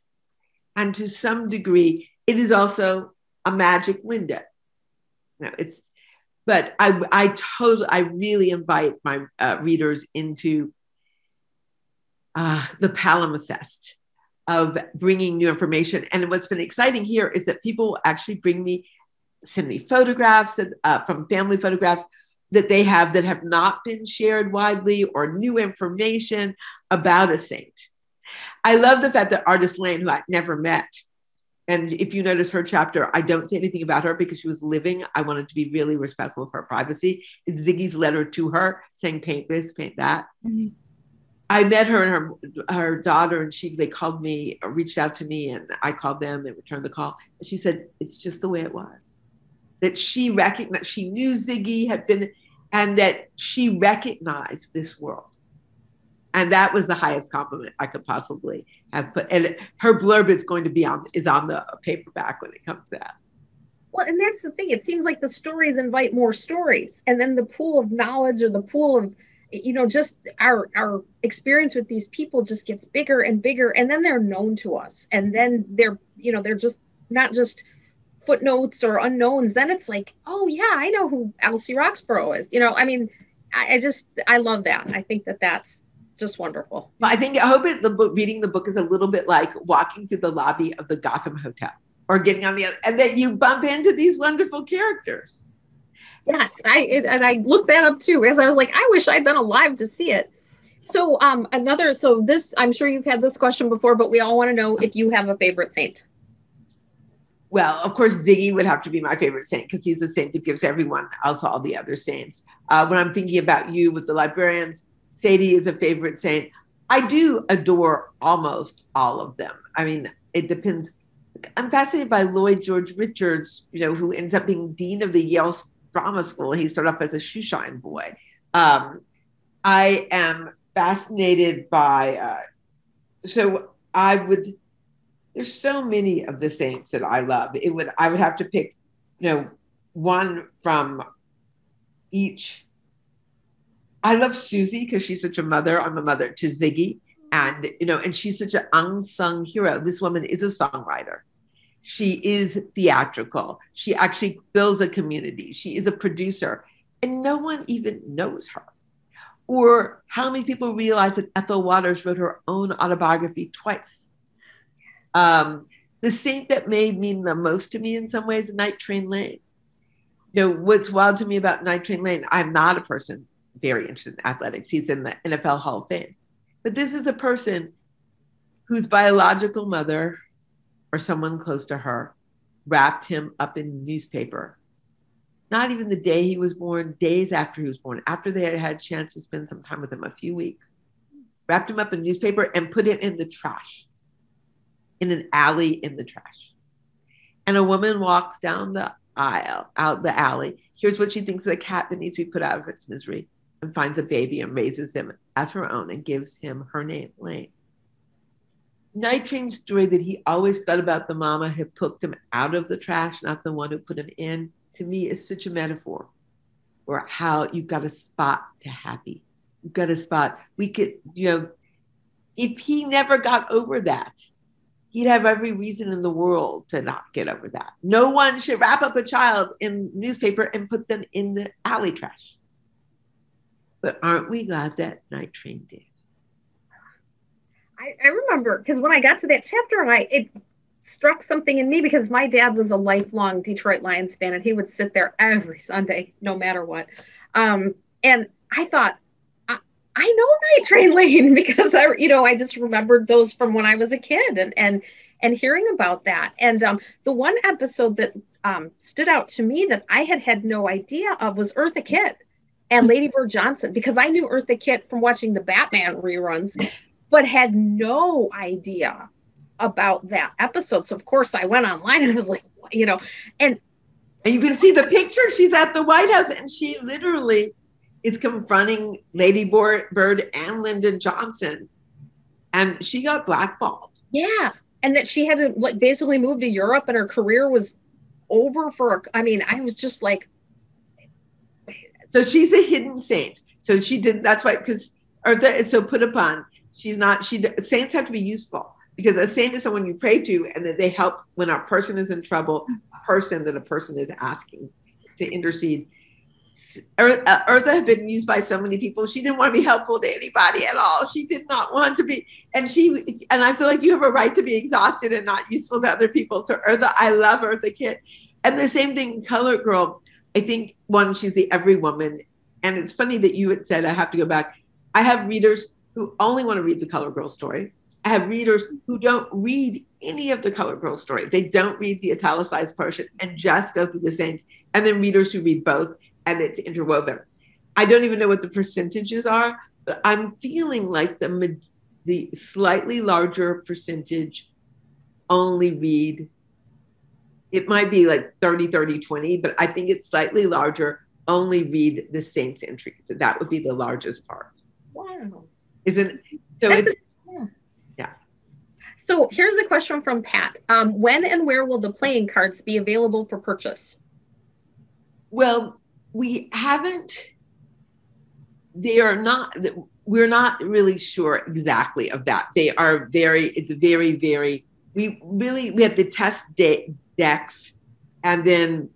And to some degree, it is also a magic window. You know, it's, but I really invite my readers into the palimpsest of bringing new information. And what's been exciting here is that people actually send me photographs from family photographs that they have that have not been shared widely, or new information about a saint. I love the fact that Artis Lane, who I've never met, and if you notice her chapter, I don't say anything about her because she was living. I wanted to be really respectful of her privacy. It's Ziggy's letter to her saying, paint this, paint that. Mm-hmm. I met her and her daughter, and they called me, or reached out to me, and I called them and returned the call. And she said, it's just the way it was. That she recognized, she knew Ziggy had been, and that she recognized this world. And that was the highest compliment I could possibly have put. And her blurb is going to be on the paperback when it comes out. Well, and that's the thing. It seems like the stories invite more stories. And then the pool of knowledge, or the pool of, you know, just our experience with these people just gets bigger and bigger, and then they're known to us, and then they're, you know, they're just not just footnotes or unknowns. Then it's like, oh yeah, I know who Alice Roxborough is. You know, I mean, I love that. I think that that's just wonderful. Well, I hope reading the book is a little bit like walking through the lobby of the Gotham Hotel, or getting on the other, and that you bump into these wonderful characters. Yes, I looked that up too, because I was like, I wish I'd been alive to see it. So this, I'm sure you've had this question before, but we all want to know if you have a favorite saint. Well, of course, Ziggy would have to be my favorite saint because he's the saint that gives everyone, also all the other saints. When I'm thinking about you with the librarians, Sadie is a favorite saint. I do adore almost all of them. I mean, it depends. I'm fascinated by Lloyd George Richards, you know, who ends up being dean of the Yale Drama School. He started off as a shoeshine boy. I am fascinated by, there's so many of the saints that I love. I would have to pick, you know, one from each. I love Susie because she's such a mother. I'm a mother to Ziggy And, you know, and she's such an unsung hero. This woman is a songwriter. She is theatrical. She actually builds a community. She is a producer, and no one even knows her. Or how many people realize that Ethel Waters wrote her own autobiography twice? The saint that may mean the most to me in some ways is Night Train Lane. You know, what's wild to me about Night Train Lane, I'm not a person very interested in athletics. He's in the NFL Hall of Fame. But this is a person whose biological mother or someone close to her wrapped him up in newspaper. Not even the day he was born, days after he was born, after they had had a chance to spend some time with him, a few weeks, wrapped him up in newspaper and put it in the trash, in an alley in the trash. And a woman walks down the aisle, out the alley. Here's what she thinks is a cat that needs to be put out of its misery, and finds a baby and raises him as her own and gives him her name, Lane. Night Train's story that he always thought about the mama who poked him out of the trash, not the one who put him in, to me is such a metaphor for how you've got a spot to happy. You've got a spot. We could, you know, if he never got over that, he'd have every reason in the world to not get over that. No one should wrap up a child in newspaper and put them in the alley trash. But aren't we glad that Night Train did? I remember, because when I got to that chapter, it struck something in me, because my dad was a lifelong Detroit Lions fan, and he would sit there every Sunday, no matter what. And I thought, I know Night Train Lane, because I just remembered those from when I was a kid, and hearing about that. And the one episode that stood out to me that I had no idea of was Eartha Kitt and Lady Bird Johnson, because I knew Eartha Kitt from watching the Batman reruns, but had no idea about that episode. So of course I went online and I was like, you know, and you can see the picture. She's at the White House and she literally is confronting Lady Bird and Lyndon Johnson. And she got blackballed. Yeah. And that she had to basically move to Europe and her career was over for, I was just like. So she's a hidden saint. So she did, that's why, because Eartha is so put upon. She's not, saints have to be useful, because a saint is someone you pray to and that they help when a person is in trouble, a person is asking to intercede. Eartha had been used by so many people. She didn't want to be helpful to anybody at all. She did not want to be, and I feel like you have a right to be exhausted and not useful to other people. So Eartha, I love Eartha Kitt. And the same thing, Colored Girl. I think one, she's the every woman. And it's funny that you had said, I have to go back. I have readers who only want to read the Colored Girl story. I have readers who don't read any of the Colored Girl story. They don't read the italicized portion and just go through the saints. And then readers who read both and it's interwoven. I don't even know what the percentages are, but I'm feeling like the slightly larger percentage only read. It might be like 30, 30, 20, but I think it's slightly larger, only read the saints entries. So that would be the largest part. Wow. Isn't so? Yeah. So here's a question from Pat. When and where will the playing cards be available for purchase? Well, we haven't. We're not really sure exactly of that. They are very. It's very, very. We have the test decks, and then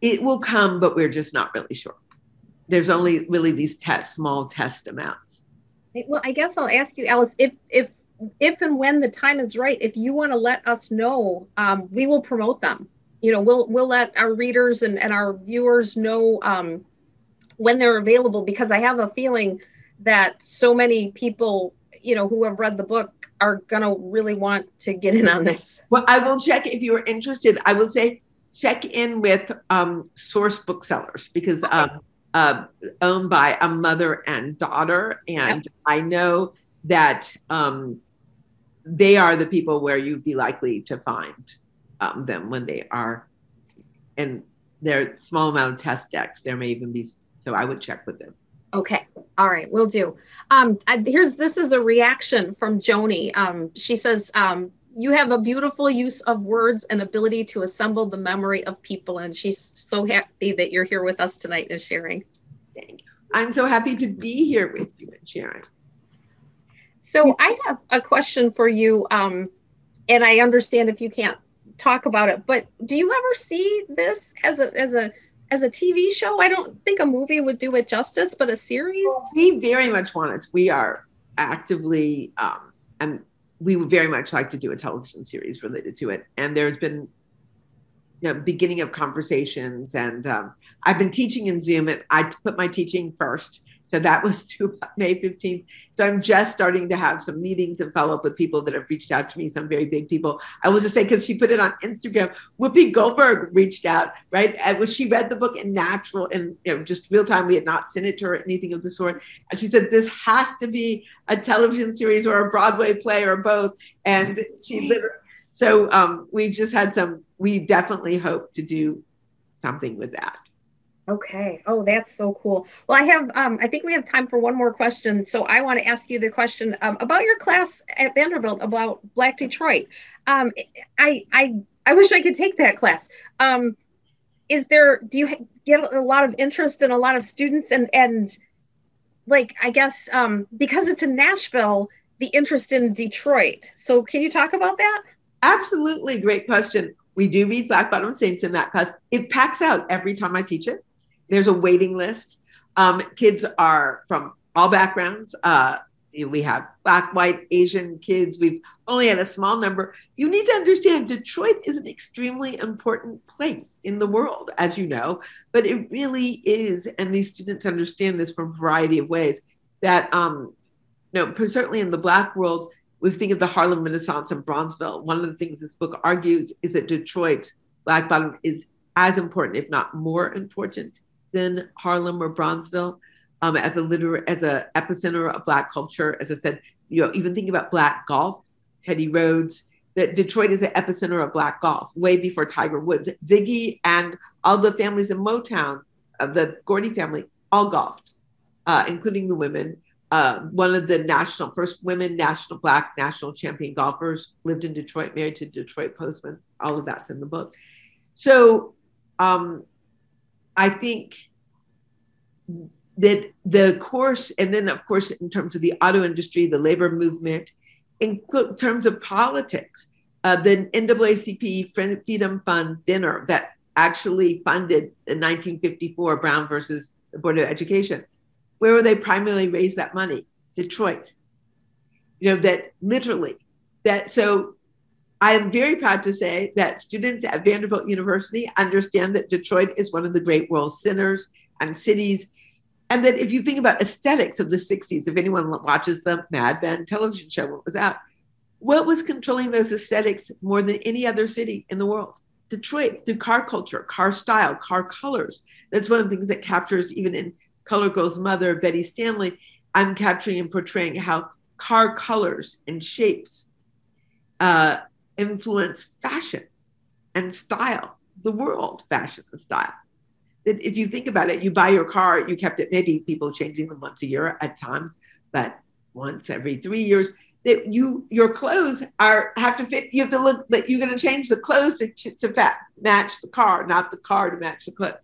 it will come, but we're just not really sure. There's only really these small test amounts. Well, I guess I'll ask you, Alice, if and when the time is right, if you want to let us know, we will promote them. You know, we'll let our readers and our viewers know when they're available, because I have a feeling that so many people, you know, who have read the book are going to really want to get in on this. Well, I will check if you're interested. I will say check in with Source Booksellers, because owned by a mother and daughter. And yep. I know that they are the people where you'd be likely to find them when they are in their small amount of test decks. There may even be, so I would check with them. Okay. All right. Will do. This is a reaction from Joni. She says, you have a beautiful use of words and ability to assemble the memory of people. And she's so happy that you're here with us tonight and sharing. I'm so happy to be here with you and sharing. So I have a question for you, and I understand if you can't talk about it, but do you ever see this as a TV show? I don't think a movie would do it justice, but a series? We very much want it. We are actively, and we would very much like to do a television series related to it. And there's been, you know, beginning of conversations, and I've been teaching in Zoom, and I put my teaching first. So that was to May 15th. So I'm just starting to have some meetings and follow up with people that have reached out to me, some very big people. I will just say, because she put it on Instagram, Whoopi Goldberg reached out, right? And when she read the book in natural and, you know, just real time, we had not sent it to her or anything of the sort. And she said, this has to be a television series or a Broadway play or both. And she literally, so we've just had some, we definitely hope to do something with that. Okay. Oh, that's so cool. Well, I have, I think we have time for one more question. So I want to ask you the question about your class at Vanderbilt about Black Detroit. I wish I could take that class. Do you get a lot of interest in a lot of students and like, I guess, because it's in Nashville, the interest in Detroit. So can you talk about that? Absolutely. Great question. We do read Black Bottom Saints in that class. It packs out every time I teach it. There's a waiting list. Kids are from all backgrounds. We have Black, white, Asian kids. We've only had a small number. You need to understand Detroit is an extremely important place in the world, as you know, but it really is. And these students understand this from a variety of ways that, certainly in the Black world, we think of the Harlem Renaissance and Bronzeville. One of the things this book argues is that Detroit's Black Bottom is as important, if not more important, than Harlem or Bronzeville as a epicenter of Black culture. As I said, even thinking about Black golf, Teddy Rhodes, that Detroit is the epicenter of Black golf way before Tiger Woods. Ziggy and all the families in Motown, the Gordy family, all golfed, including the women. One of the first women national champion golfers lived in Detroit, married to a Detroit postman. All of that's in the book. So I think that the course, and then of course, in terms of the auto industry, the labor movement, in terms of politics, the NAACP Freedom Fund dinner that actually funded in 1954 Brown versus the Board of Education. Where were they primarily raise that money? Detroit. So I am very proud to say that students at Vanderbilt University understand that Detroit is one of the great world centers and cities. And that if you think about aesthetics of the 60s, if anyone watches the Mad Men television show when it was out, what was controlling those aesthetics more than any other city in the world? Detroit, through car culture, car style, car colors. That's one of the things that captures even in Color Girl's mother, Betty Stanley, I'm capturing and portraying how car colors and shapes influence fashion and style, the world fashion and style. That if you think about it, you buy your car, you kept it, maybe people changing them once a year at times, but once every 3 years, that your clothes have to fit, you have to look, that you're gonna change the clothes to match the car, not the car to match the clothes.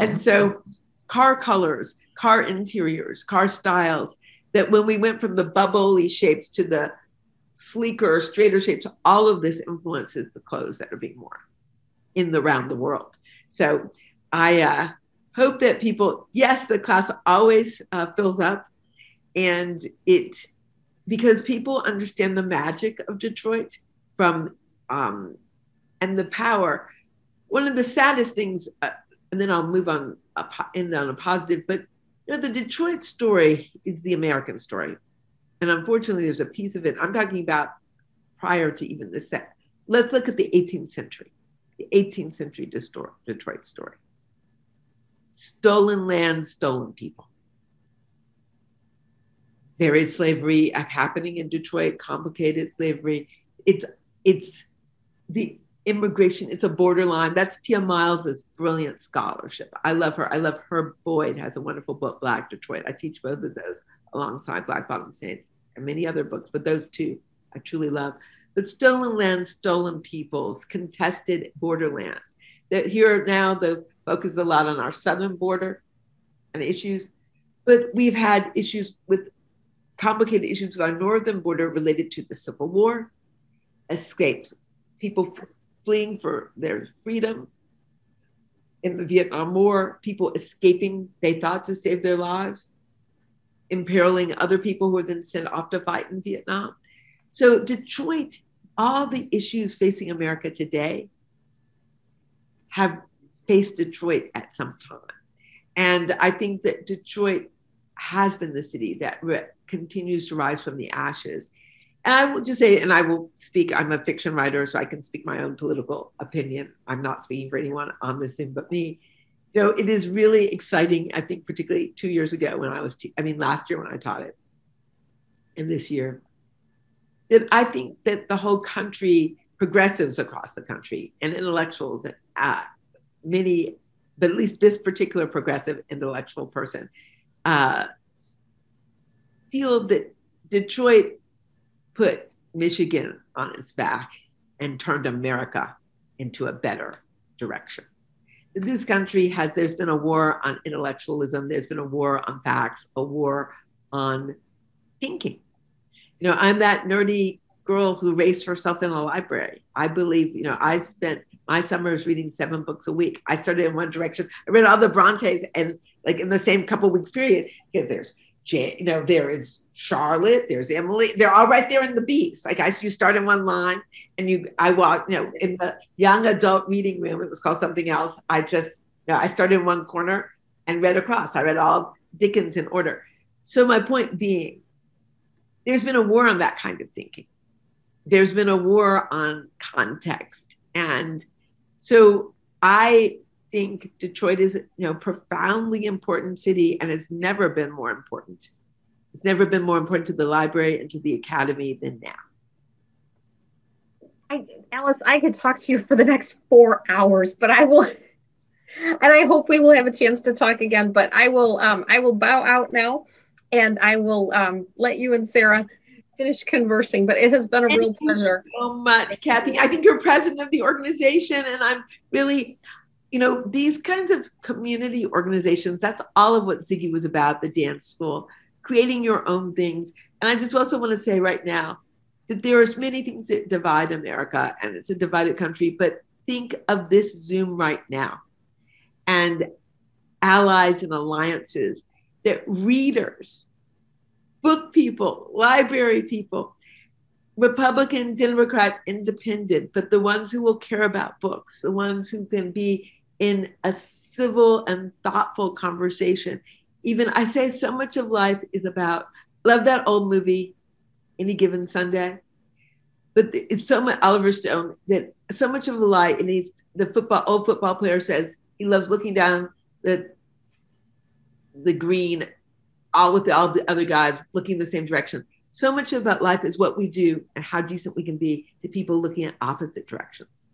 And so, car colors, car interiors, car styles, that when we went from the bubbly shapes to the sleeker, straighter shapes, all of this influences the clothes that are being worn around the world. So I hope that people, yes, the class always fills up, and because people understand the magic of Detroit and the power. One of the saddest things, and then I'll move on, end on a positive, but the Detroit story is the American story. And unfortunately, there's a piece of it. I'm talking about prior to even this set. Let's look at the 18th century. The 18th century Detroit story. Stolen land, stolen people. There is slavery happening in Detroit, complicated slavery. It's the immigration, it's a borderline. That's Tia Miles's brilliant scholarship. I love her. I love her. Boyd has a wonderful book, Black Detroit. I teach both of those alongside Black Bottom Saints and many other books, but those two I truly love. But stolen land, stolen peoples, contested borderlands. That here now the focus is a lot on our southern border and issues, but we've had issues with complicated issues on the northern border related to the Civil War, escapes, people fleeing for their freedom. In the Vietnam War, people escaping, they thought, to save their lives, imperiling other people who were then sent off to fight in Vietnam. So Detroit, all the issues facing America today have faced Detroit at some time. And I think that Detroit has been the city that continues to rise from the ashes. And I will just say, and I will speak, I'm a fiction writer, so I can speak my own political opinion. I'm not speaking for anyone on this Zoom but me. You know, it is really exciting, I think, particularly 2 years ago when I was, last year when I taught it, and this year, that I think that the whole country, progressives across the country and intellectuals, many, but at least this particular progressive intellectual person, feel that Detroit put Michigan on its back and turned America into a better direction. This country has, there's been a war on intellectualism, there's been a war on facts, a war on thinking. You know, I'm that nerdy girl who raised herself in a library. I believe, you know, I spent my summers reading 7 books a week. I started in one direction. I read all the Brontes and like in the same couple weeks period, because there's Jane, you know, there is Charlotte, there's Emily, they're all right there in the beats. Like you start in one line and I walked, you know, in the young adult reading room, it was called something else. I just, you know, I started in one corner and read across. I read all Dickens in order. So my point being, there's been a war on that kind of thinking. There's been a war on context. And so I think Detroit is, you know, profoundly important city and has never been more important. It's never been more important to the library and to the academy than now. Alice, I could talk to you for the next 4 hours, but I will, and I hope we will have a chance to talk again, but I will bow out now and I will let you and Sarah finish conversing, but it has been a real pleasure. Thank you so much, Kathy. I think you're president of the organization and I'm really, you know, these kinds of community organizations, that's all of what Ziggy was about, the dance school, creating your own things. And I just also want to say right now that there are many things that divide America and it's a divided country, but think of this Zoom right now and allies and alliances that readers, book people, library people, Republican, Democrat, independent, but the ones who will care about books, the ones who can be in a civil and thoughtful conversation. Even I say so much of life is about, love that old movie, Any Given Sunday, but it's so much Oliver Stone that so much of the life, and he's the old football player says he loves looking down the green, all with all the other guys looking the same direction. So much about life is what we do and how decent we can be to people looking at opposite directions.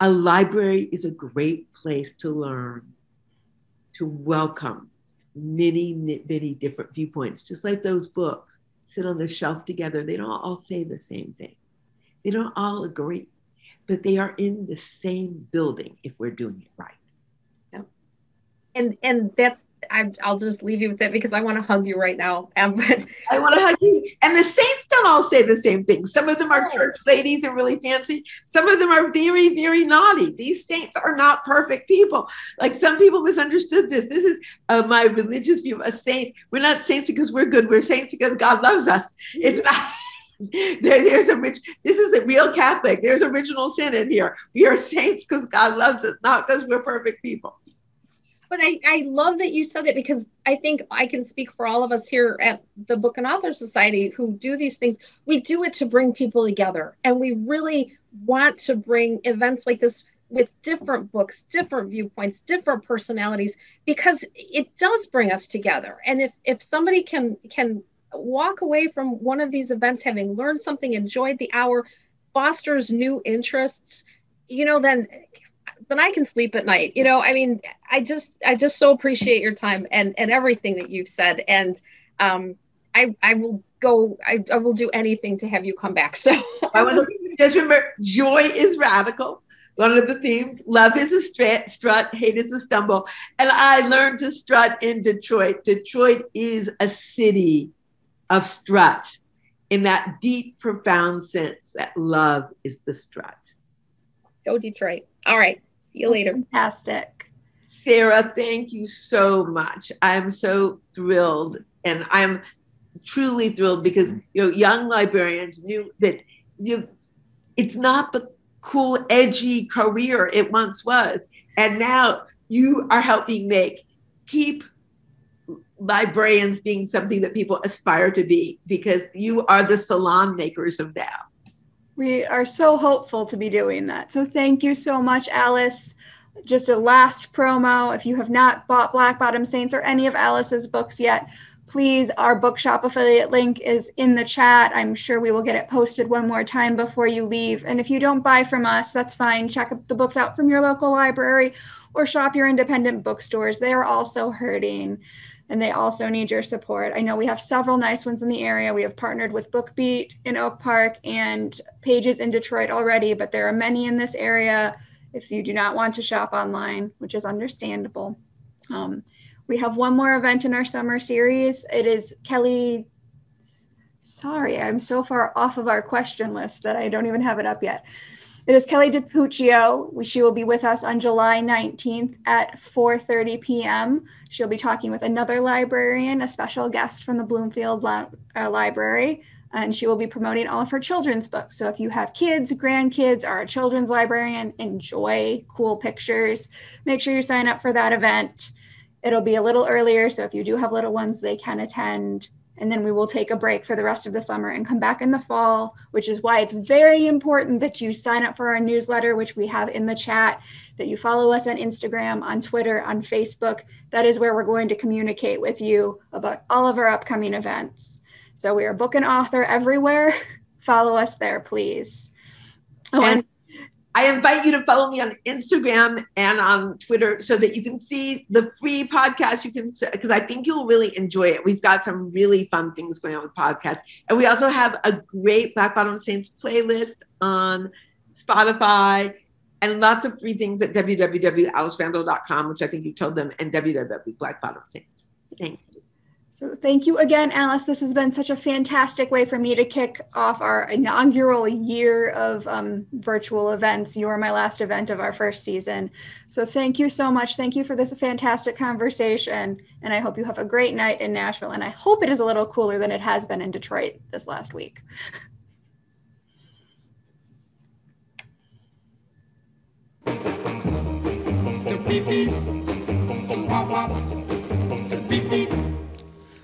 A library is a great place to learn, to welcome many, many different viewpoints. Just like those books sit on the shelf together, they don't all say the same thing. They don't all agree, but they are in the same building if we're doing it right. Yep. And that's, I'll just leave you with it because I want to hug you right now. But I want to hug you. And the saints don't all say the same thing. Some of them are church ladies and really fancy. Some of them are very, very naughty. These saints are not perfect people. Like some people misunderstood this. This is my religious view of a saint. We're not saints because we're good. We're saints because God loves us. It's not. There's a rich, this is a real Catholic. There's original sin in here. We are saints because God loves us, not because we're perfect people. But I love that you said it because I think I can speak for all of us here at the Book and Author Society who do these things. We do it to bring people together. And we really want to bring events like this with different books, different viewpoints, different personalities, because it does bring us together. And if somebody can walk away from one of these events having learned something, enjoyed the hour, fosters new interests, you know, then I can sleep at night. You know, I mean, I just so appreciate your time and everything that you've said. And I will go, I will do anything to have you come back. So I want to just remember, joy is radical. One of the themes, love is a strut, hate is a stumble. And I learned to strut in Detroit. Detroit is a city of strut in that deep, profound sense that love is the strut. Go Detroit. All right. See you later. Fantastic. Sarah, thank you so much. I'm so thrilled, and I'm truly thrilled because, you know, young librarians knew that it's not the cool, edgy career it once was. And now you are helping keep librarians being something that people aspire to be, because you are the salon makers of now. We are so hopeful to be doing that. So thank you so much, Alice. Just a last promo. If you have not bought Black Bottom Saints or any of Alice's books yet, please, our bookshop affiliate link is in the chat. I'm sure we will get it posted one more time before you leave. And if you don't buy from us, that's fine. Check the books out from your local library or shop your independent bookstores. They are also hurting, and they also need your support. I know we have several nice ones in the area. We have partnered with BookBeat in Oak Park and Pages in Detroit already, but there are many in this area if you do not want to shop online, which is understandable. We have one more event in our summer series. It is Kelly, sorry, I'm so far off of our question list that I don't even have it up yet. It is Kelly DiPuccio. She will be with us on July 19th at 4:30 p.m. She'll be talking with another librarian, a special guest from the Bloomfield Library, and she will be promoting all of her children's books. So if you have kids, grandkids, or a children's librarian, enjoy cool pictures. Make sure you sign up for that event. It'll be a little earlier, so if you do have little ones, they can attend. And then we will take a break for the rest of the summer and come back in the fall, which is why it's very important that you sign up for our newsletter, which we have in the chat, that you follow us on Instagram, on Twitter, on Facebook. That is where we're going to communicate with you about all of our upcoming events. So we are Book and Author everywhere. Follow us there, please. Oh, and I invite you to follow me on Instagram and on Twitter so that you can see the free podcast. You can, because I think you'll really enjoy it. We've got some really fun things going on with podcasts. And we also have a great Black Bottom Saints playlist on Spotify and lots of free things at www.alicerandall.com, which I think you told them, and www.blackbottomsaints. Thank you. So thank you again, Alice. This has been such a fantastic way for me to kick off our inaugural year of virtual events. You were my last event of our first season. So thank you so much. Thank you for this fantastic conversation. And I hope you have a great night in Nashville. And I hope it is a little cooler than it has been in Detroit this last week. The beep beep. The wah wah. The beep beep.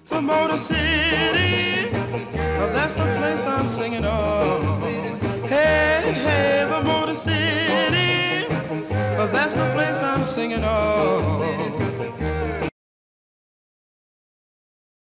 The Motor City, oh, that's the place I'm singing of. Hey, hey, the Motor City, oh, that's the place I'm singing of.